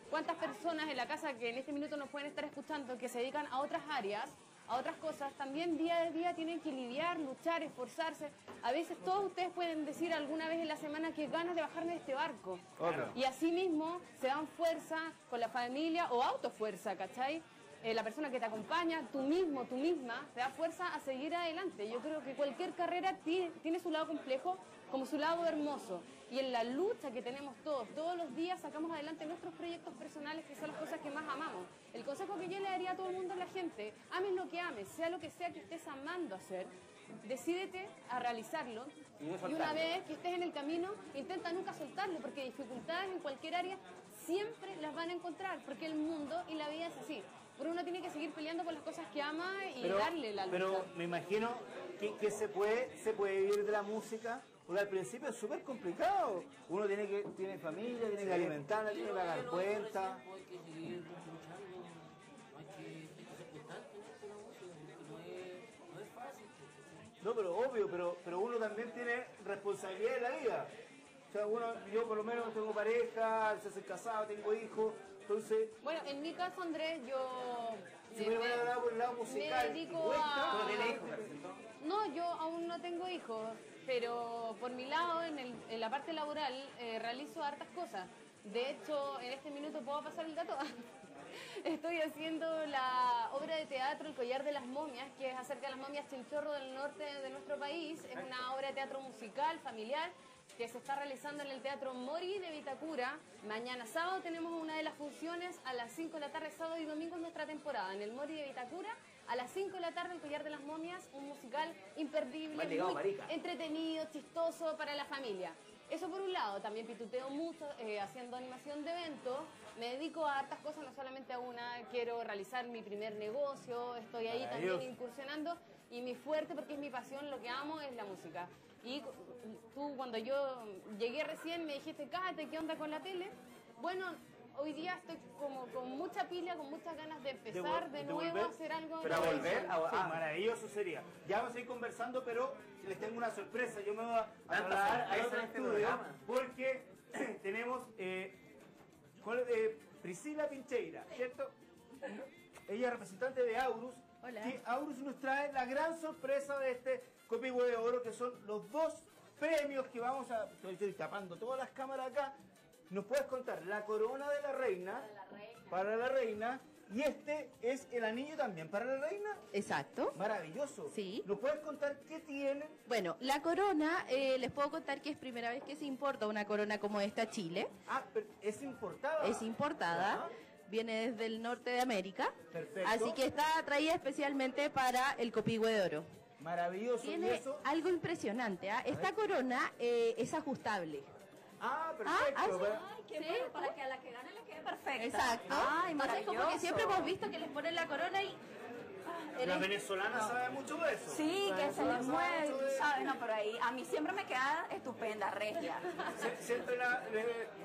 ¿Cuántas personas en la casa que en este minuto nos pueden estar escuchando que se dedican a otras áreas, a otras cosas, también día a día tienen que lidiar, luchar, esforzarse? A veces todos ustedes pueden decir alguna vez en la semana que ganas de bajarme de este barco. Claro. Y así mismo se dan fuerza con la familia o autofuerza, ¿cachai? La persona que te acompaña, tú mismo, tú misma, te da fuerza a seguir adelante. Yo creo que cualquier carrera tiene su lado complejo como su lado hermoso. Y en la lucha que tenemos todos los días sacamos adelante nuestros proyectos personales, que son las cosas que más amamos. El consejo que yo le daría a todo el mundo es la gente: ames lo que ames, sea lo que sea que estés amando hacer, decídete a realizarlo. Y una vez que estés en el camino, intenta nunca soltarlo, porque dificultades en cualquier área siempre las van a encontrar, porque el mundo y la vida es así. Pero uno tiene que seguir peleando por las cosas que ama y darle la lucha. Pero me imagino que se puede vivir de la música. Porque al principio es súper complicado. Uno tiene familia, tiene que alimentarla, tiene que pagar cuenta. Hay que seguir luchando, hay que ser constante en la música, no es fácil. No, pero obvio, pero uno también tiene responsabilidad en la vida. O sea, yo por lo menos tengo pareja, se hace casado, tengo hijos. Entonces, bueno, en mi caso, Andrés, yo me dedico a... No, yo aún no tengo hijos, pero por mi lado, en la parte laboral, realizo hartas cosas. De hecho, en este minuto puedo pasar el dato. Estoy haciendo la obra de teatro El Collar de las Momias, que es acerca de las momias chinchorro del norte de nuestro país. Es una obra de teatro musical, familiar, que se está realizando en el Teatro Mori de Vitacura. Mañana sábado tenemos una de las funciones a las 5 de la tarde, sábado y domingo es nuestra temporada. En el Mori de Vitacura, a las 5 de la tarde, El Collar de las Momias, un musical imperdible, muy entretenido, chistoso para la familia. Eso por un lado. También pituteo mucho haciendo animación de eventos. Me dedico a hartas cosas, no solamente a una. Quiero realizar mi primer negocio, estoy ahí también incursionando. Y mi fuerte, porque es mi pasión, lo que amo es la música. Y tú, cuando yo llegué recién, me dijiste: Cate, ¿qué onda con la tele? Bueno, hoy día estoy como con mucha pila, con muchas ganas de empezar de nuevo a hacer algo. Pero a volver, maravilloso sería. Ya vamos a ir conversando, pero les tengo una sorpresa. Yo me voy a trasladar a ese estudio porque tenemos Priscila Pincheira, ¿cierto? Ella es representante de Aurus. Hola. Que Aurus nos trae la gran sorpresa de este Copihue de Oro, que son los dos premios que vamos a... Estoy tapando todas las cámaras acá. Nos puedes contar la corona de la reina, para la reina, y este es el anillo también para la reina. Exacto. Maravilloso. Sí. ¿Nos puedes contar qué tienen? Bueno, la corona, les puedo contar que es primera vez que se importa una corona como esta a Chile. Ah, pero es importada. Es importada. Uh-huh. Viene desde el norte de América. Perfecto. Así que está traída especialmente para el Copihue de Oro. Maravilloso. Tiene algo impresionante, ¿eh? Esta corona es ajustable. Ah, perfecto. Ah, ay, qué bueno, para que a la que gane le quede perfecta. Exacto. Ay, entonces, como que siempre hemos visto que les ponen la corona y... La venezolana sabe mucho de eso. Sí, que se les mueve, ¿sabes? No, pero ahí a mí siempre me queda estupenda, regia. Siempre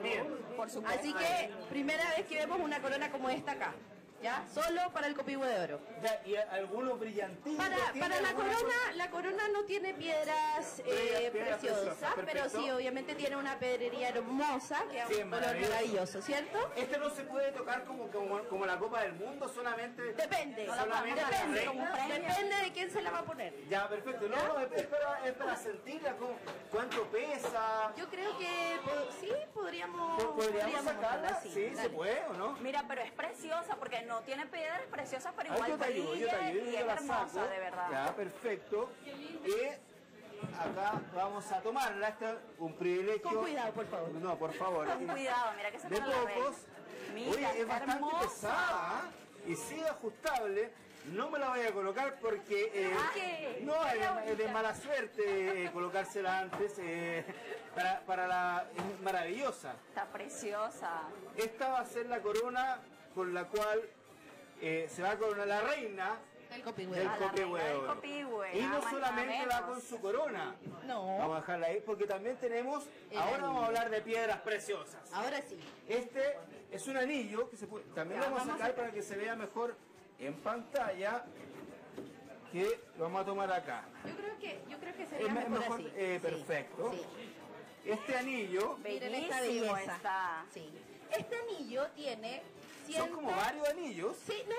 bien, por supuesto. Así que, primera vez que vemos una corona como esta acá, ¿ya? Solo para el Copihue de Oro. Ya, y algunos brillantitos. Para la corona no tiene piedras preciosas, pero sí, obviamente tiene una pedrería hermosa, que es un color maravilloso, ¿cierto? Este no se puede tocar como la Copa del Mundo, solamente... Depende, depende de quién se la va a poner. Ya, perfecto. No, no, es para sentirla, cuánto pesa. Yo creo que sí, podríamos sacarla, sí, se puede, ¿o no? Mira, pero es preciosa, porque no tiene piedras preciosas, pero igual brilla y es hermosa, de verdad. Ya, perfecto. Y acá vamos a tomarla. Este es un privilegio. Con cuidado, por favor. No, por favor. Con cuidado, mira que se pone la vez. Mira, oye, es bastante hermosa. Pesada, ¿eh? Y sigue ajustable. No me la voy a colocar porque no, es de mala suerte colocársela antes. Para la es maravillosa. Está preciosa. Esta va a ser la corona con la cual se va a coronar la reina del Copihue de Oro. Y no solamente va con su corona. No. Vamos a dejarla ahí porque también tenemos. Ahora vamos a hablar de piedras preciosas. Ahora sí. Este es un anillo que se puede. También lo vamos a sacar para que se vea mejor en pantalla, que lo vamos a tomar acá. Yo creo que sería mejor así. Perfecto. Sí, sí. Este anillo. Miren esta belleza. Está. Sí. Este anillo tiene. Son como varios anillos. Sí, ¿no?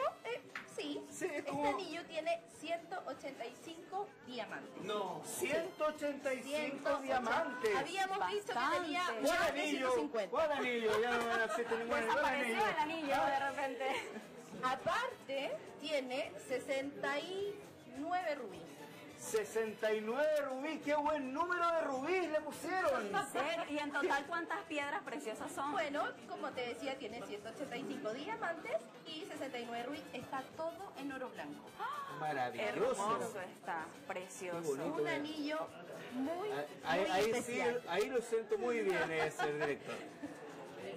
Sí. Sí, es como... Este anillo tiene 185 diamantes. No, 185 diamantes. Habíamos visto que tenía un anillo. ¿Cuál anillo? Ya no van a hacer ningún anillo. Desapareció el anillo de repente. Aparte, tiene 69 rubíes. 69 rubíes, qué buen número de rubíes le pusieron. ¿Y en total cuántas piedras preciosas son? Bueno, como te decía, tiene 185 diamantes y 69 rubíes. Está todo en oro blanco. Maravilloso. Hermoso está, precioso. Un anillo muy, muy especial. Sí, ahí lo siento muy bien ese director.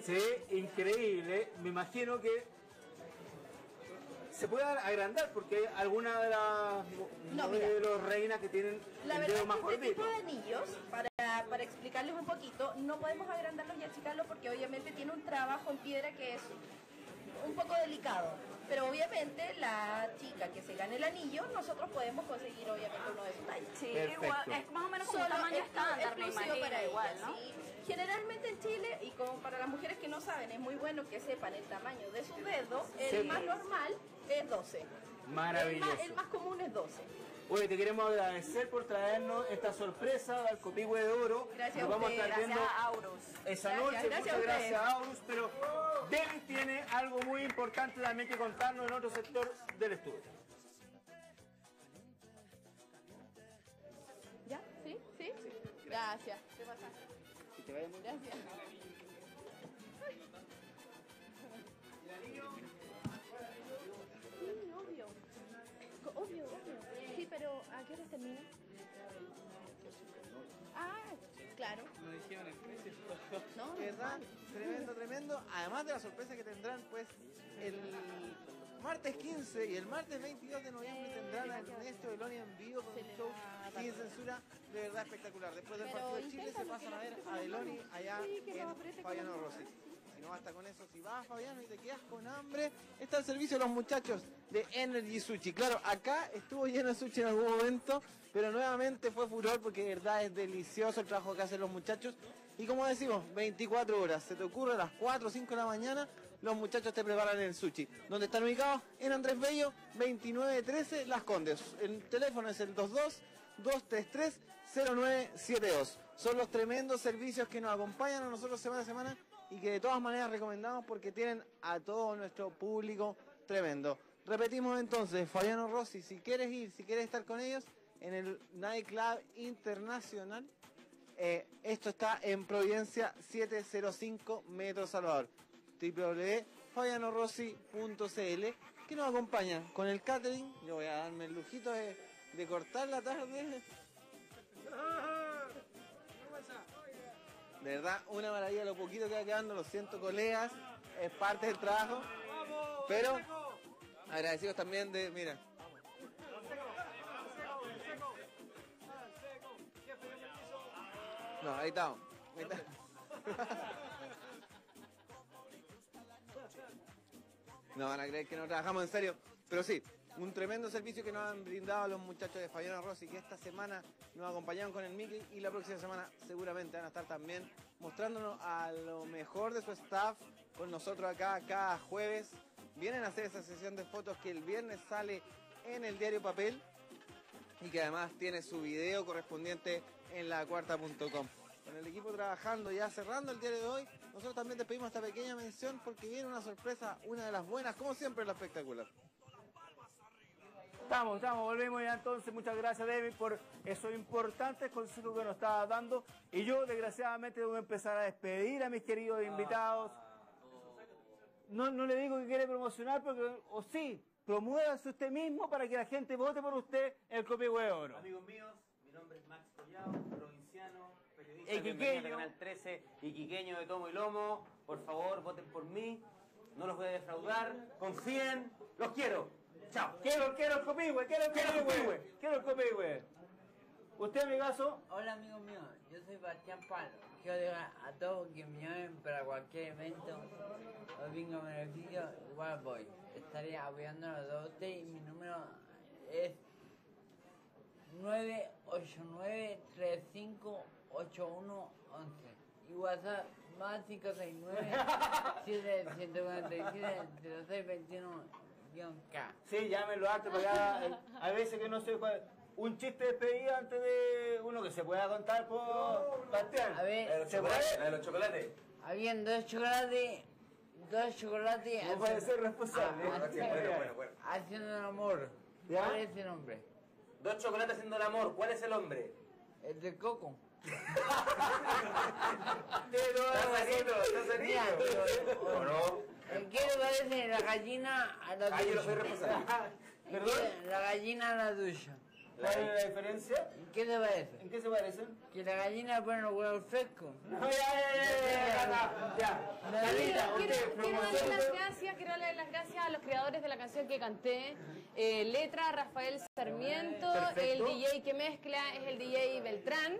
Sí, increíble. Me imagino que... ¿Se puede agrandar? Porque alguna de las reinas que tienen la el dedo más gordito. Este tipo de anillos, para explicarles un poquito, no podemos agrandarlos y achicarlos porque obviamente tiene un trabajo en piedra que es un poco delicado. Pero obviamente la chica que se gane el anillo, nosotros podemos conseguir obviamente uno de sus tallas. Sí, igual, es más o menos como tamaño estándar, me imagino, para igual, ¿no? Sí. Generalmente en Chile, y como para las mujeres que no saben, es muy bueno que sepan el tamaño de sus dedos, el más normal es 12. Maravilloso. El más común es 12. Oye, te queremos agradecer por traernos esta sorpresa al Copihue de Oro. Gracias a ustedes, gracias a Aurus. Esa noche, muchas gracias a Aurus, pero David tiene algo muy importante también que contarnos en otro sector del estudio. ¿Ya? ¿Sí? ¿Sí? Sí. Gracias. ¿Qué pasa? Que te vaya muy bien. Gracias. Sí, obvio. Obvio, obvio. Sí, pero ¿a qué hora termina? Ah, claro. Lo dijeron el precio. No, ¿verdad? Tremendo, tremendo. Además de la sorpresa que tendrán, pues, el martes 15 y el martes 22 de noviembre tendrán a Ernesto Beloni en vivo con un show sin censura, de verdad espectacular. Después del partido de Chile se pasan a ver a Beloni allá en Fabiano Rossi. Si no basta con eso, si vas, Fabiano, y te quedas con hambre, está al servicio de los muchachos de Energy Sushi. Claro, acá estuvo lleno de sushi en algún momento, pero nuevamente fue furor porque de verdad es delicioso el trabajo que hacen los muchachos. Y como decimos, 24 horas, se te ocurre a las 4 o 5 de la mañana, los muchachos te preparan el sushi. ¿Dónde están ubicados? En Andrés Bello, 2913 Las Condes. El teléfono es el 22-233-0972. Son los tremendos servicios que nos acompañan a nosotros semana a semana y que de todas maneras recomendamos porque tienen a todo nuestro público tremendo. Repetimos entonces, Fabiano Rossi, si quieres ir, si quieres estar con ellos en el Nightclub Internacional, esto está en Providencia 705 Metro Salvador, www.fabianorossi.cl, que nos acompaña con el catering. Yo voy a darme el lujito de cortar la tarde. De verdad, una maravilla lo poquito que va quedando, lo siento colegas, es parte del trabajo. Pero agradecidos también de, mira. No, ahí estamos. Ahí está. No van a creer que no trabajamos en serio, pero sí. Un tremendo servicio que nos han brindado los muchachos de Fabiano Rossi, que esta semana nos acompañaron con el Mickey y la próxima semana seguramente van a estar también mostrándonos a lo mejor de su staff con nosotros acá cada jueves. Vienen a hacer esa sesión de fotos que el viernes sale en el diario Papel y que además tiene su video correspondiente en lacuarta.com. Con el equipo trabajando, ya cerrando el diario de hoy, nosotros también te pedimos esta pequeña mención porque viene una sorpresa, una de las buenas, como siempre, la espectacular. Estamos, volvemos ya entonces. Muchas gracias, David, por esos importantes consejos que nos estaba dando. Y yo, desgraciadamente, debo empezar a despedir a mis queridos invitados. No le digo que quiere promocionar, porque, o sí, Promuévanse usted mismo para que la gente vote por usted en el Copihue de Oro. Amigos míos, mi nombre es Max Collao, provinciano, periodista de Canal 13, iquiqueño de tomo y lomo. Por favor, voten por mí. No los voy a defraudar. Confíen. Los quiero. Chao. Quiero el Copihue, quiero el Copihue. ¿Usted, amigazo? Hola, amigo mío. Yo soy Bastián Paz. Quiero dejar a todos que me llamen para cualquier evento o venga a beneficio. Igual voy. Estaré apoyando a todos ustedes. Mi número es 989-358111. Y WhatsApp más 569-747-0621-K. Sí, llámenlo harto porque a veces que no sé cuál. Un chiste de despedida antes de uno que se pueda contar por Bastián. A ver, la de los chocolates. Habían dos chocolates. No puede ser responsable. Bueno. Haciendo el amor. ¿Ya? ¿Cuál es el hombre? Dos chocolates haciendo el amor. ¿Cuál es el hombre? El del coco. ¿Está sanito? ¿O no? ¿El qué le parece la gallina a la ducha? Yo no soy responsable. ¿Perdón? La gallina a la ducha. ¿Cuál es la diferencia? ¿Qué te parece? ¿En qué se parecen? Que la gallina pone los huevos frescos. Quiero darle las gracias a los creadores de la canción que canté. Letra, Rafael Sarmiento. El DJ que mezcla es el DJ Beltrán.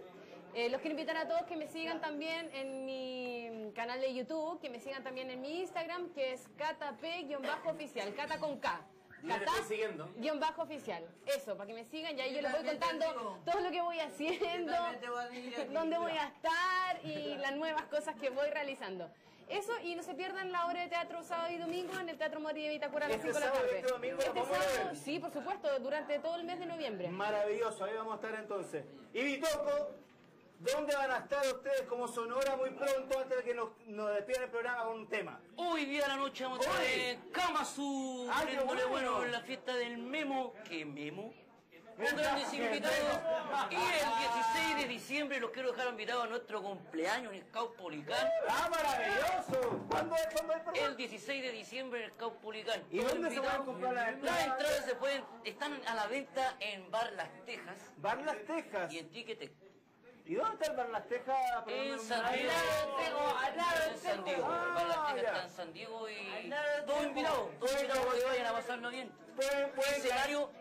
Los quiero invitar a todos que me sigan también en mi canal de YouTube, que me sigan también en mi Instagram, que es catap_oficial, cata con K. Catap_oficial. Eso, para que me sigan y ahí yo les voy contando todo lo que voy haciendo, dónde voy a estar y las nuevas cosas que voy realizando. Eso, y no se pierdan la obra de teatro sábado y domingo en el Teatro Mori de Vitacura a las 5 de la tarde. ¿Este domingo lo vamos a ver? Sí, por supuesto, durante todo el mes de noviembre. Maravilloso, ahí vamos a estar entonces. Y Vitoco, ¿dónde van a estar ustedes como Sonora muy pronto antes de que nos despidan el programa con un tema? Hoy día de la noche vamos a estar en Camasu, en la fiesta del Memo. ¿Qué Memo? Con grandes invitados. Y el 16 de diciembre los quiero dejar invitados a nuestro cumpleaños en el Caupolicán. ¡Ah, maravilloso! ¿Cuándo es? El 16 de diciembre en el Caupolicán. ¿Y dónde se van a comprar las entradas? Las entradas están a la venta en Bar Las Tejas. ¿Bar Las Tejas? Y en Ticket. ¿Y dónde está el Bar Las Tejas? En San Diego. Bar Las Tejas está en San Diego y... Todos invitados para que vayan a pasarnos bien.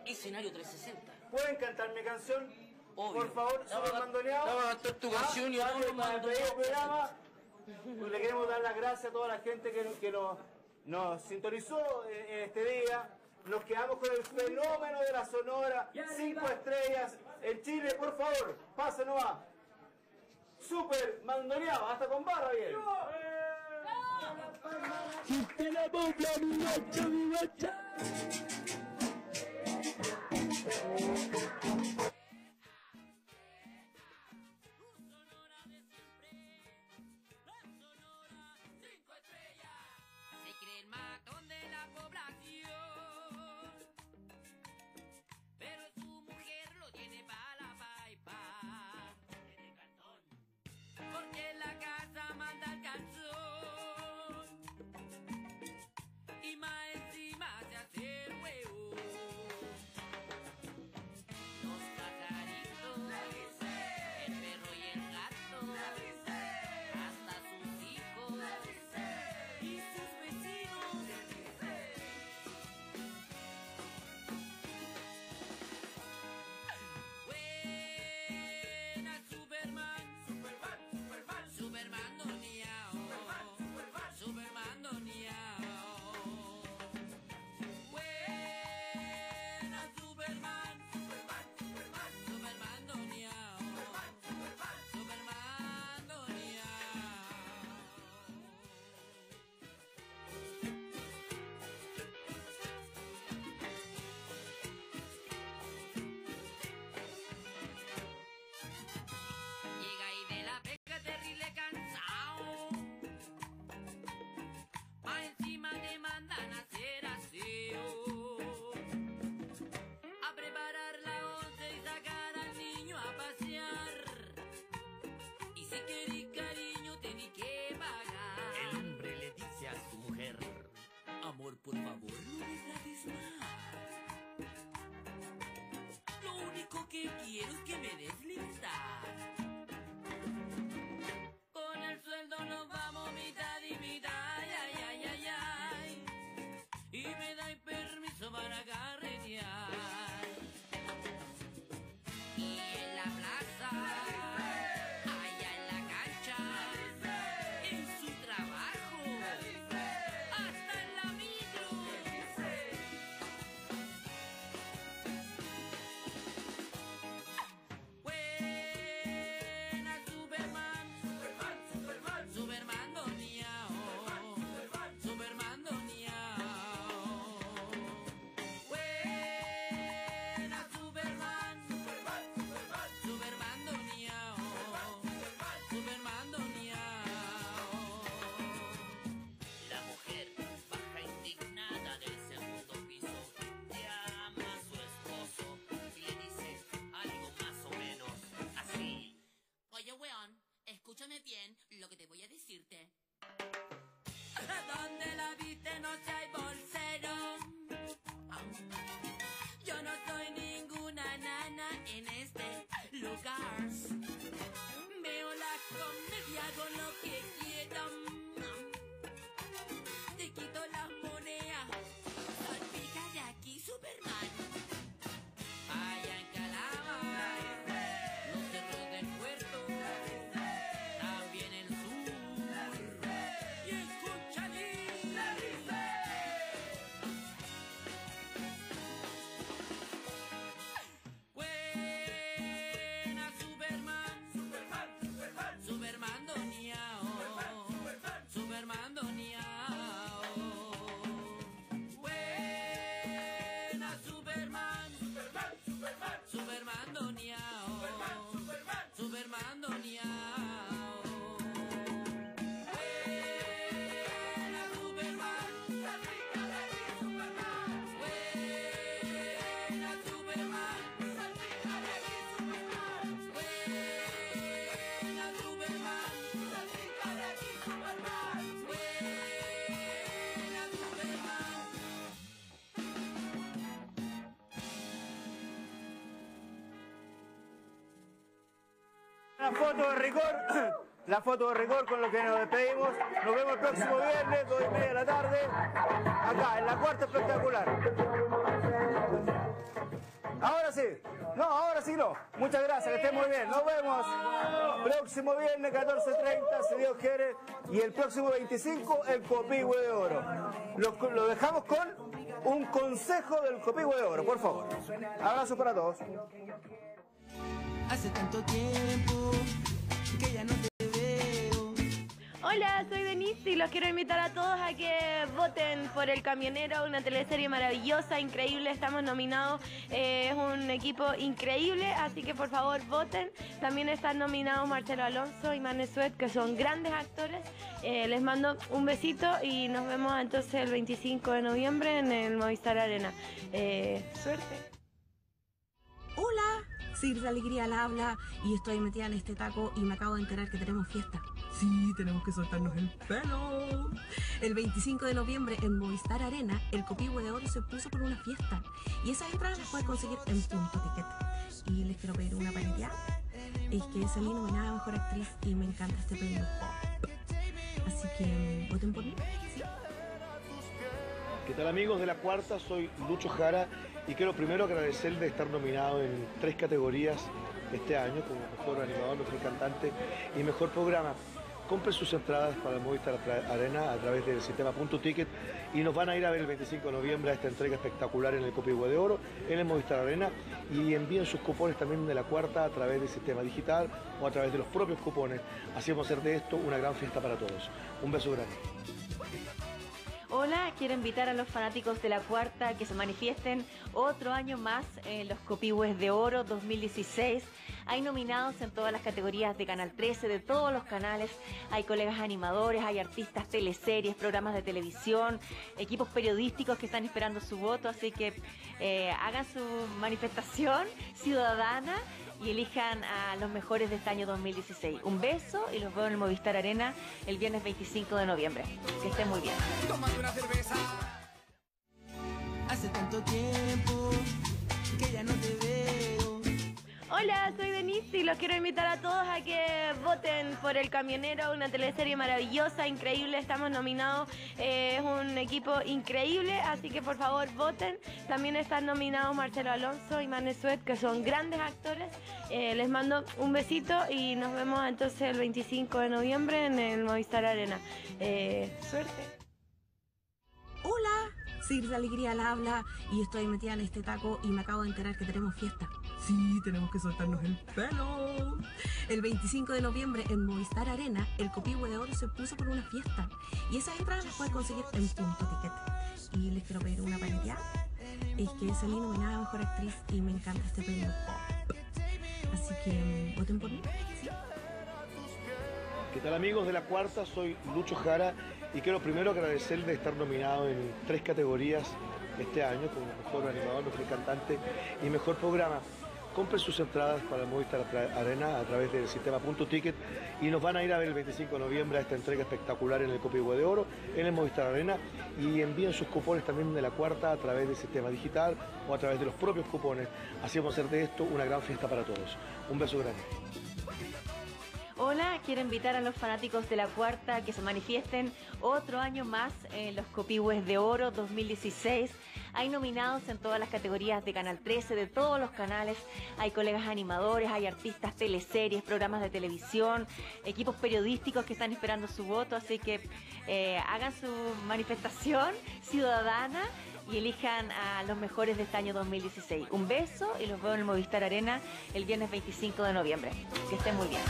Escenario 360. ¿Pueden cantar mi canción? Obvio. Por favor, super mandoneado. Vamos a cantar tu canción y vamos a el programa. Pues le queremos dar las gracias a toda la gente que nos sintonizó en este día. Nos quedamos con el fenómeno de la Sonora, 5 estrellas en Chile. Por favor, pásenos a Super Mandoneado, hasta con barra bien. Si te la bomba, mi noche, mi noche. Sonora de siempre, la Sonora 5 estrellas. Se cree el matón de la población. Amor, por favor, no me trates más. que quiero es que me des libertad. Con el sueldo nos vamos mitad y mitad, ay, ay, ay, ay. Y me dais permiso para carretear. Y en la plaza... Escúchame bien lo que te voy a decirte. Donde la viste no hay bolsero. Yo no soy ninguna nana en este lugar. Veo la comedia con lo que quieran. Te quito las monedas. Salpica de aquí, Superman. Allá en Calama. La foto de rigor con lo que nos despedimos. Nos vemos el próximo viernes, 2:30 de la tarde, acá en La Cuarta Espectacular. Ahora sí, no, ahora sí no. Muchas gracias, que estén muy bien. Nos vemos próximo viernes, 14:30, si Dios quiere. Y el próximo 25, el Copihue de Oro. Lo dejamos con un consejo del Copihue de Oro, por favor. Abrazos para todos. Hace tanto tiempo que ya no te veo. Hola, soy Denise y los quiero invitar a todos a que voten por El Camionero, una teleserie maravillosa, increíble. Estamos nominados, es un equipo increíble, así que por favor voten. También están nominados Marcelo Alonso y Mane Suet, que son grandes actores. Les mando un besito y nos vemos entonces el 25 de noviembre en el Movistar Arena. Suerte. Hola. Sir de Alegría la habla y estoy metida en este taco y me acabo de enterar que tenemos fiesta. Sí, tenemos que soltarnos el pelo. El 25 de noviembre en Movistar Arena, el Copihue de Oro se puso por una fiesta. Y esas entradas las puedes conseguir en Punto Ticket. Y les quiero pedir una pareteada. Es que salí nominada a Mejor Actriz y me encanta este premio. Así que voten por mí. Sí. ¿Qué tal, amigos de La Cuarta? Soy Lucho Jara y quiero primero agradecer de estar nominado en 3 categorías este año, como Mejor Animador, Mejor Cantante y Mejor Programa. Compren sus entradas para el Movistar Arena a través del sistema Punto Ticket y nos van a ir a ver el 25 de noviembre a esta entrega espectacular en el Copihue de Oro, en el Movistar Arena, y envíen sus cupones también de La Cuarta a través del sistema digital o a través de los propios cupones. Así vamos a hacer de esto una gran fiesta para todos. Un beso grande. Hola, quiero invitar a los fanáticos de La Cuarta a que se manifiesten otro año más en los Copihues de Oro 2016. Hay nominados en todas las categorías de Canal 13, de todos los canales. Hay colegas animadores, hay artistas, teleseries, programas de televisión, equipos periodísticos que están esperando su voto. Así que hagan su manifestación ciudadana y elijan a los mejores de este año 2016. Un beso y los veo en el Movistar Arena el viernes 25 de noviembre. Que estén muy bien. Tómate una cerveza. Hace tanto tiempo que ya no te veo. Hola, soy Denise y los quiero invitar a todos a que voten por El Camionero, una teleserie maravillosa, increíble, estamos nominados, es un equipo increíble, así que por favor voten. También están nominados Marcelo Alonso y Mane Suet, que son grandes actores. Les mando un besito y nos vemos entonces el 25 de noviembre en el Movistar Arena. Suerte. Hola, Sir de Alegría la habla y estoy metida en este taco y me acabo de enterar que tenemos fiesta. Sí, tenemos que soltarnos el pelo. El 25 de noviembre en Movistar Arena, el Copihue de Oro se puso por una fiesta y esas entradas las puedes conseguir en Punto Ticket. Y les quiero pedir una paletía. Es que salí nominada a Mejor Actriz y me encanta este premio pop. Así que voten por mí. ¿Sí? ¿Qué tal, amigos de La Cuarta? Soy Lucho Jara y quiero primero agradecer de estar nominado en 3 categorías este año como Mejor Animador, Mejor Cantante y Mejor Programa. Compren sus entradas para el Movistar Arena a través del sistema Punto Ticket y nos van a ir a ver el 25 de noviembre a esta entrega espectacular en el Copihue de Oro, en el Movistar Arena, y envíen sus cupones también de La Cuarta a través del sistema digital o a través de los propios cupones. Así vamos a hacer de esto una gran fiesta para todos. Un beso grande. Hola, quiero invitar a los fanáticos de La Cuarta a que se manifiesten otro año más en los Copihues de Oro 2016. Hay nominados en todas las categorías de Canal 13, de todos los canales. Hay colegas animadores, hay artistas, teleseries, programas de televisión, equipos periodísticos que están esperando su voto. Así que hagan su manifestación ciudadana y elijan a los mejores de este año 2016. Un beso y los veo en el Movistar Arena el viernes 25 de noviembre. Que estén muy bien.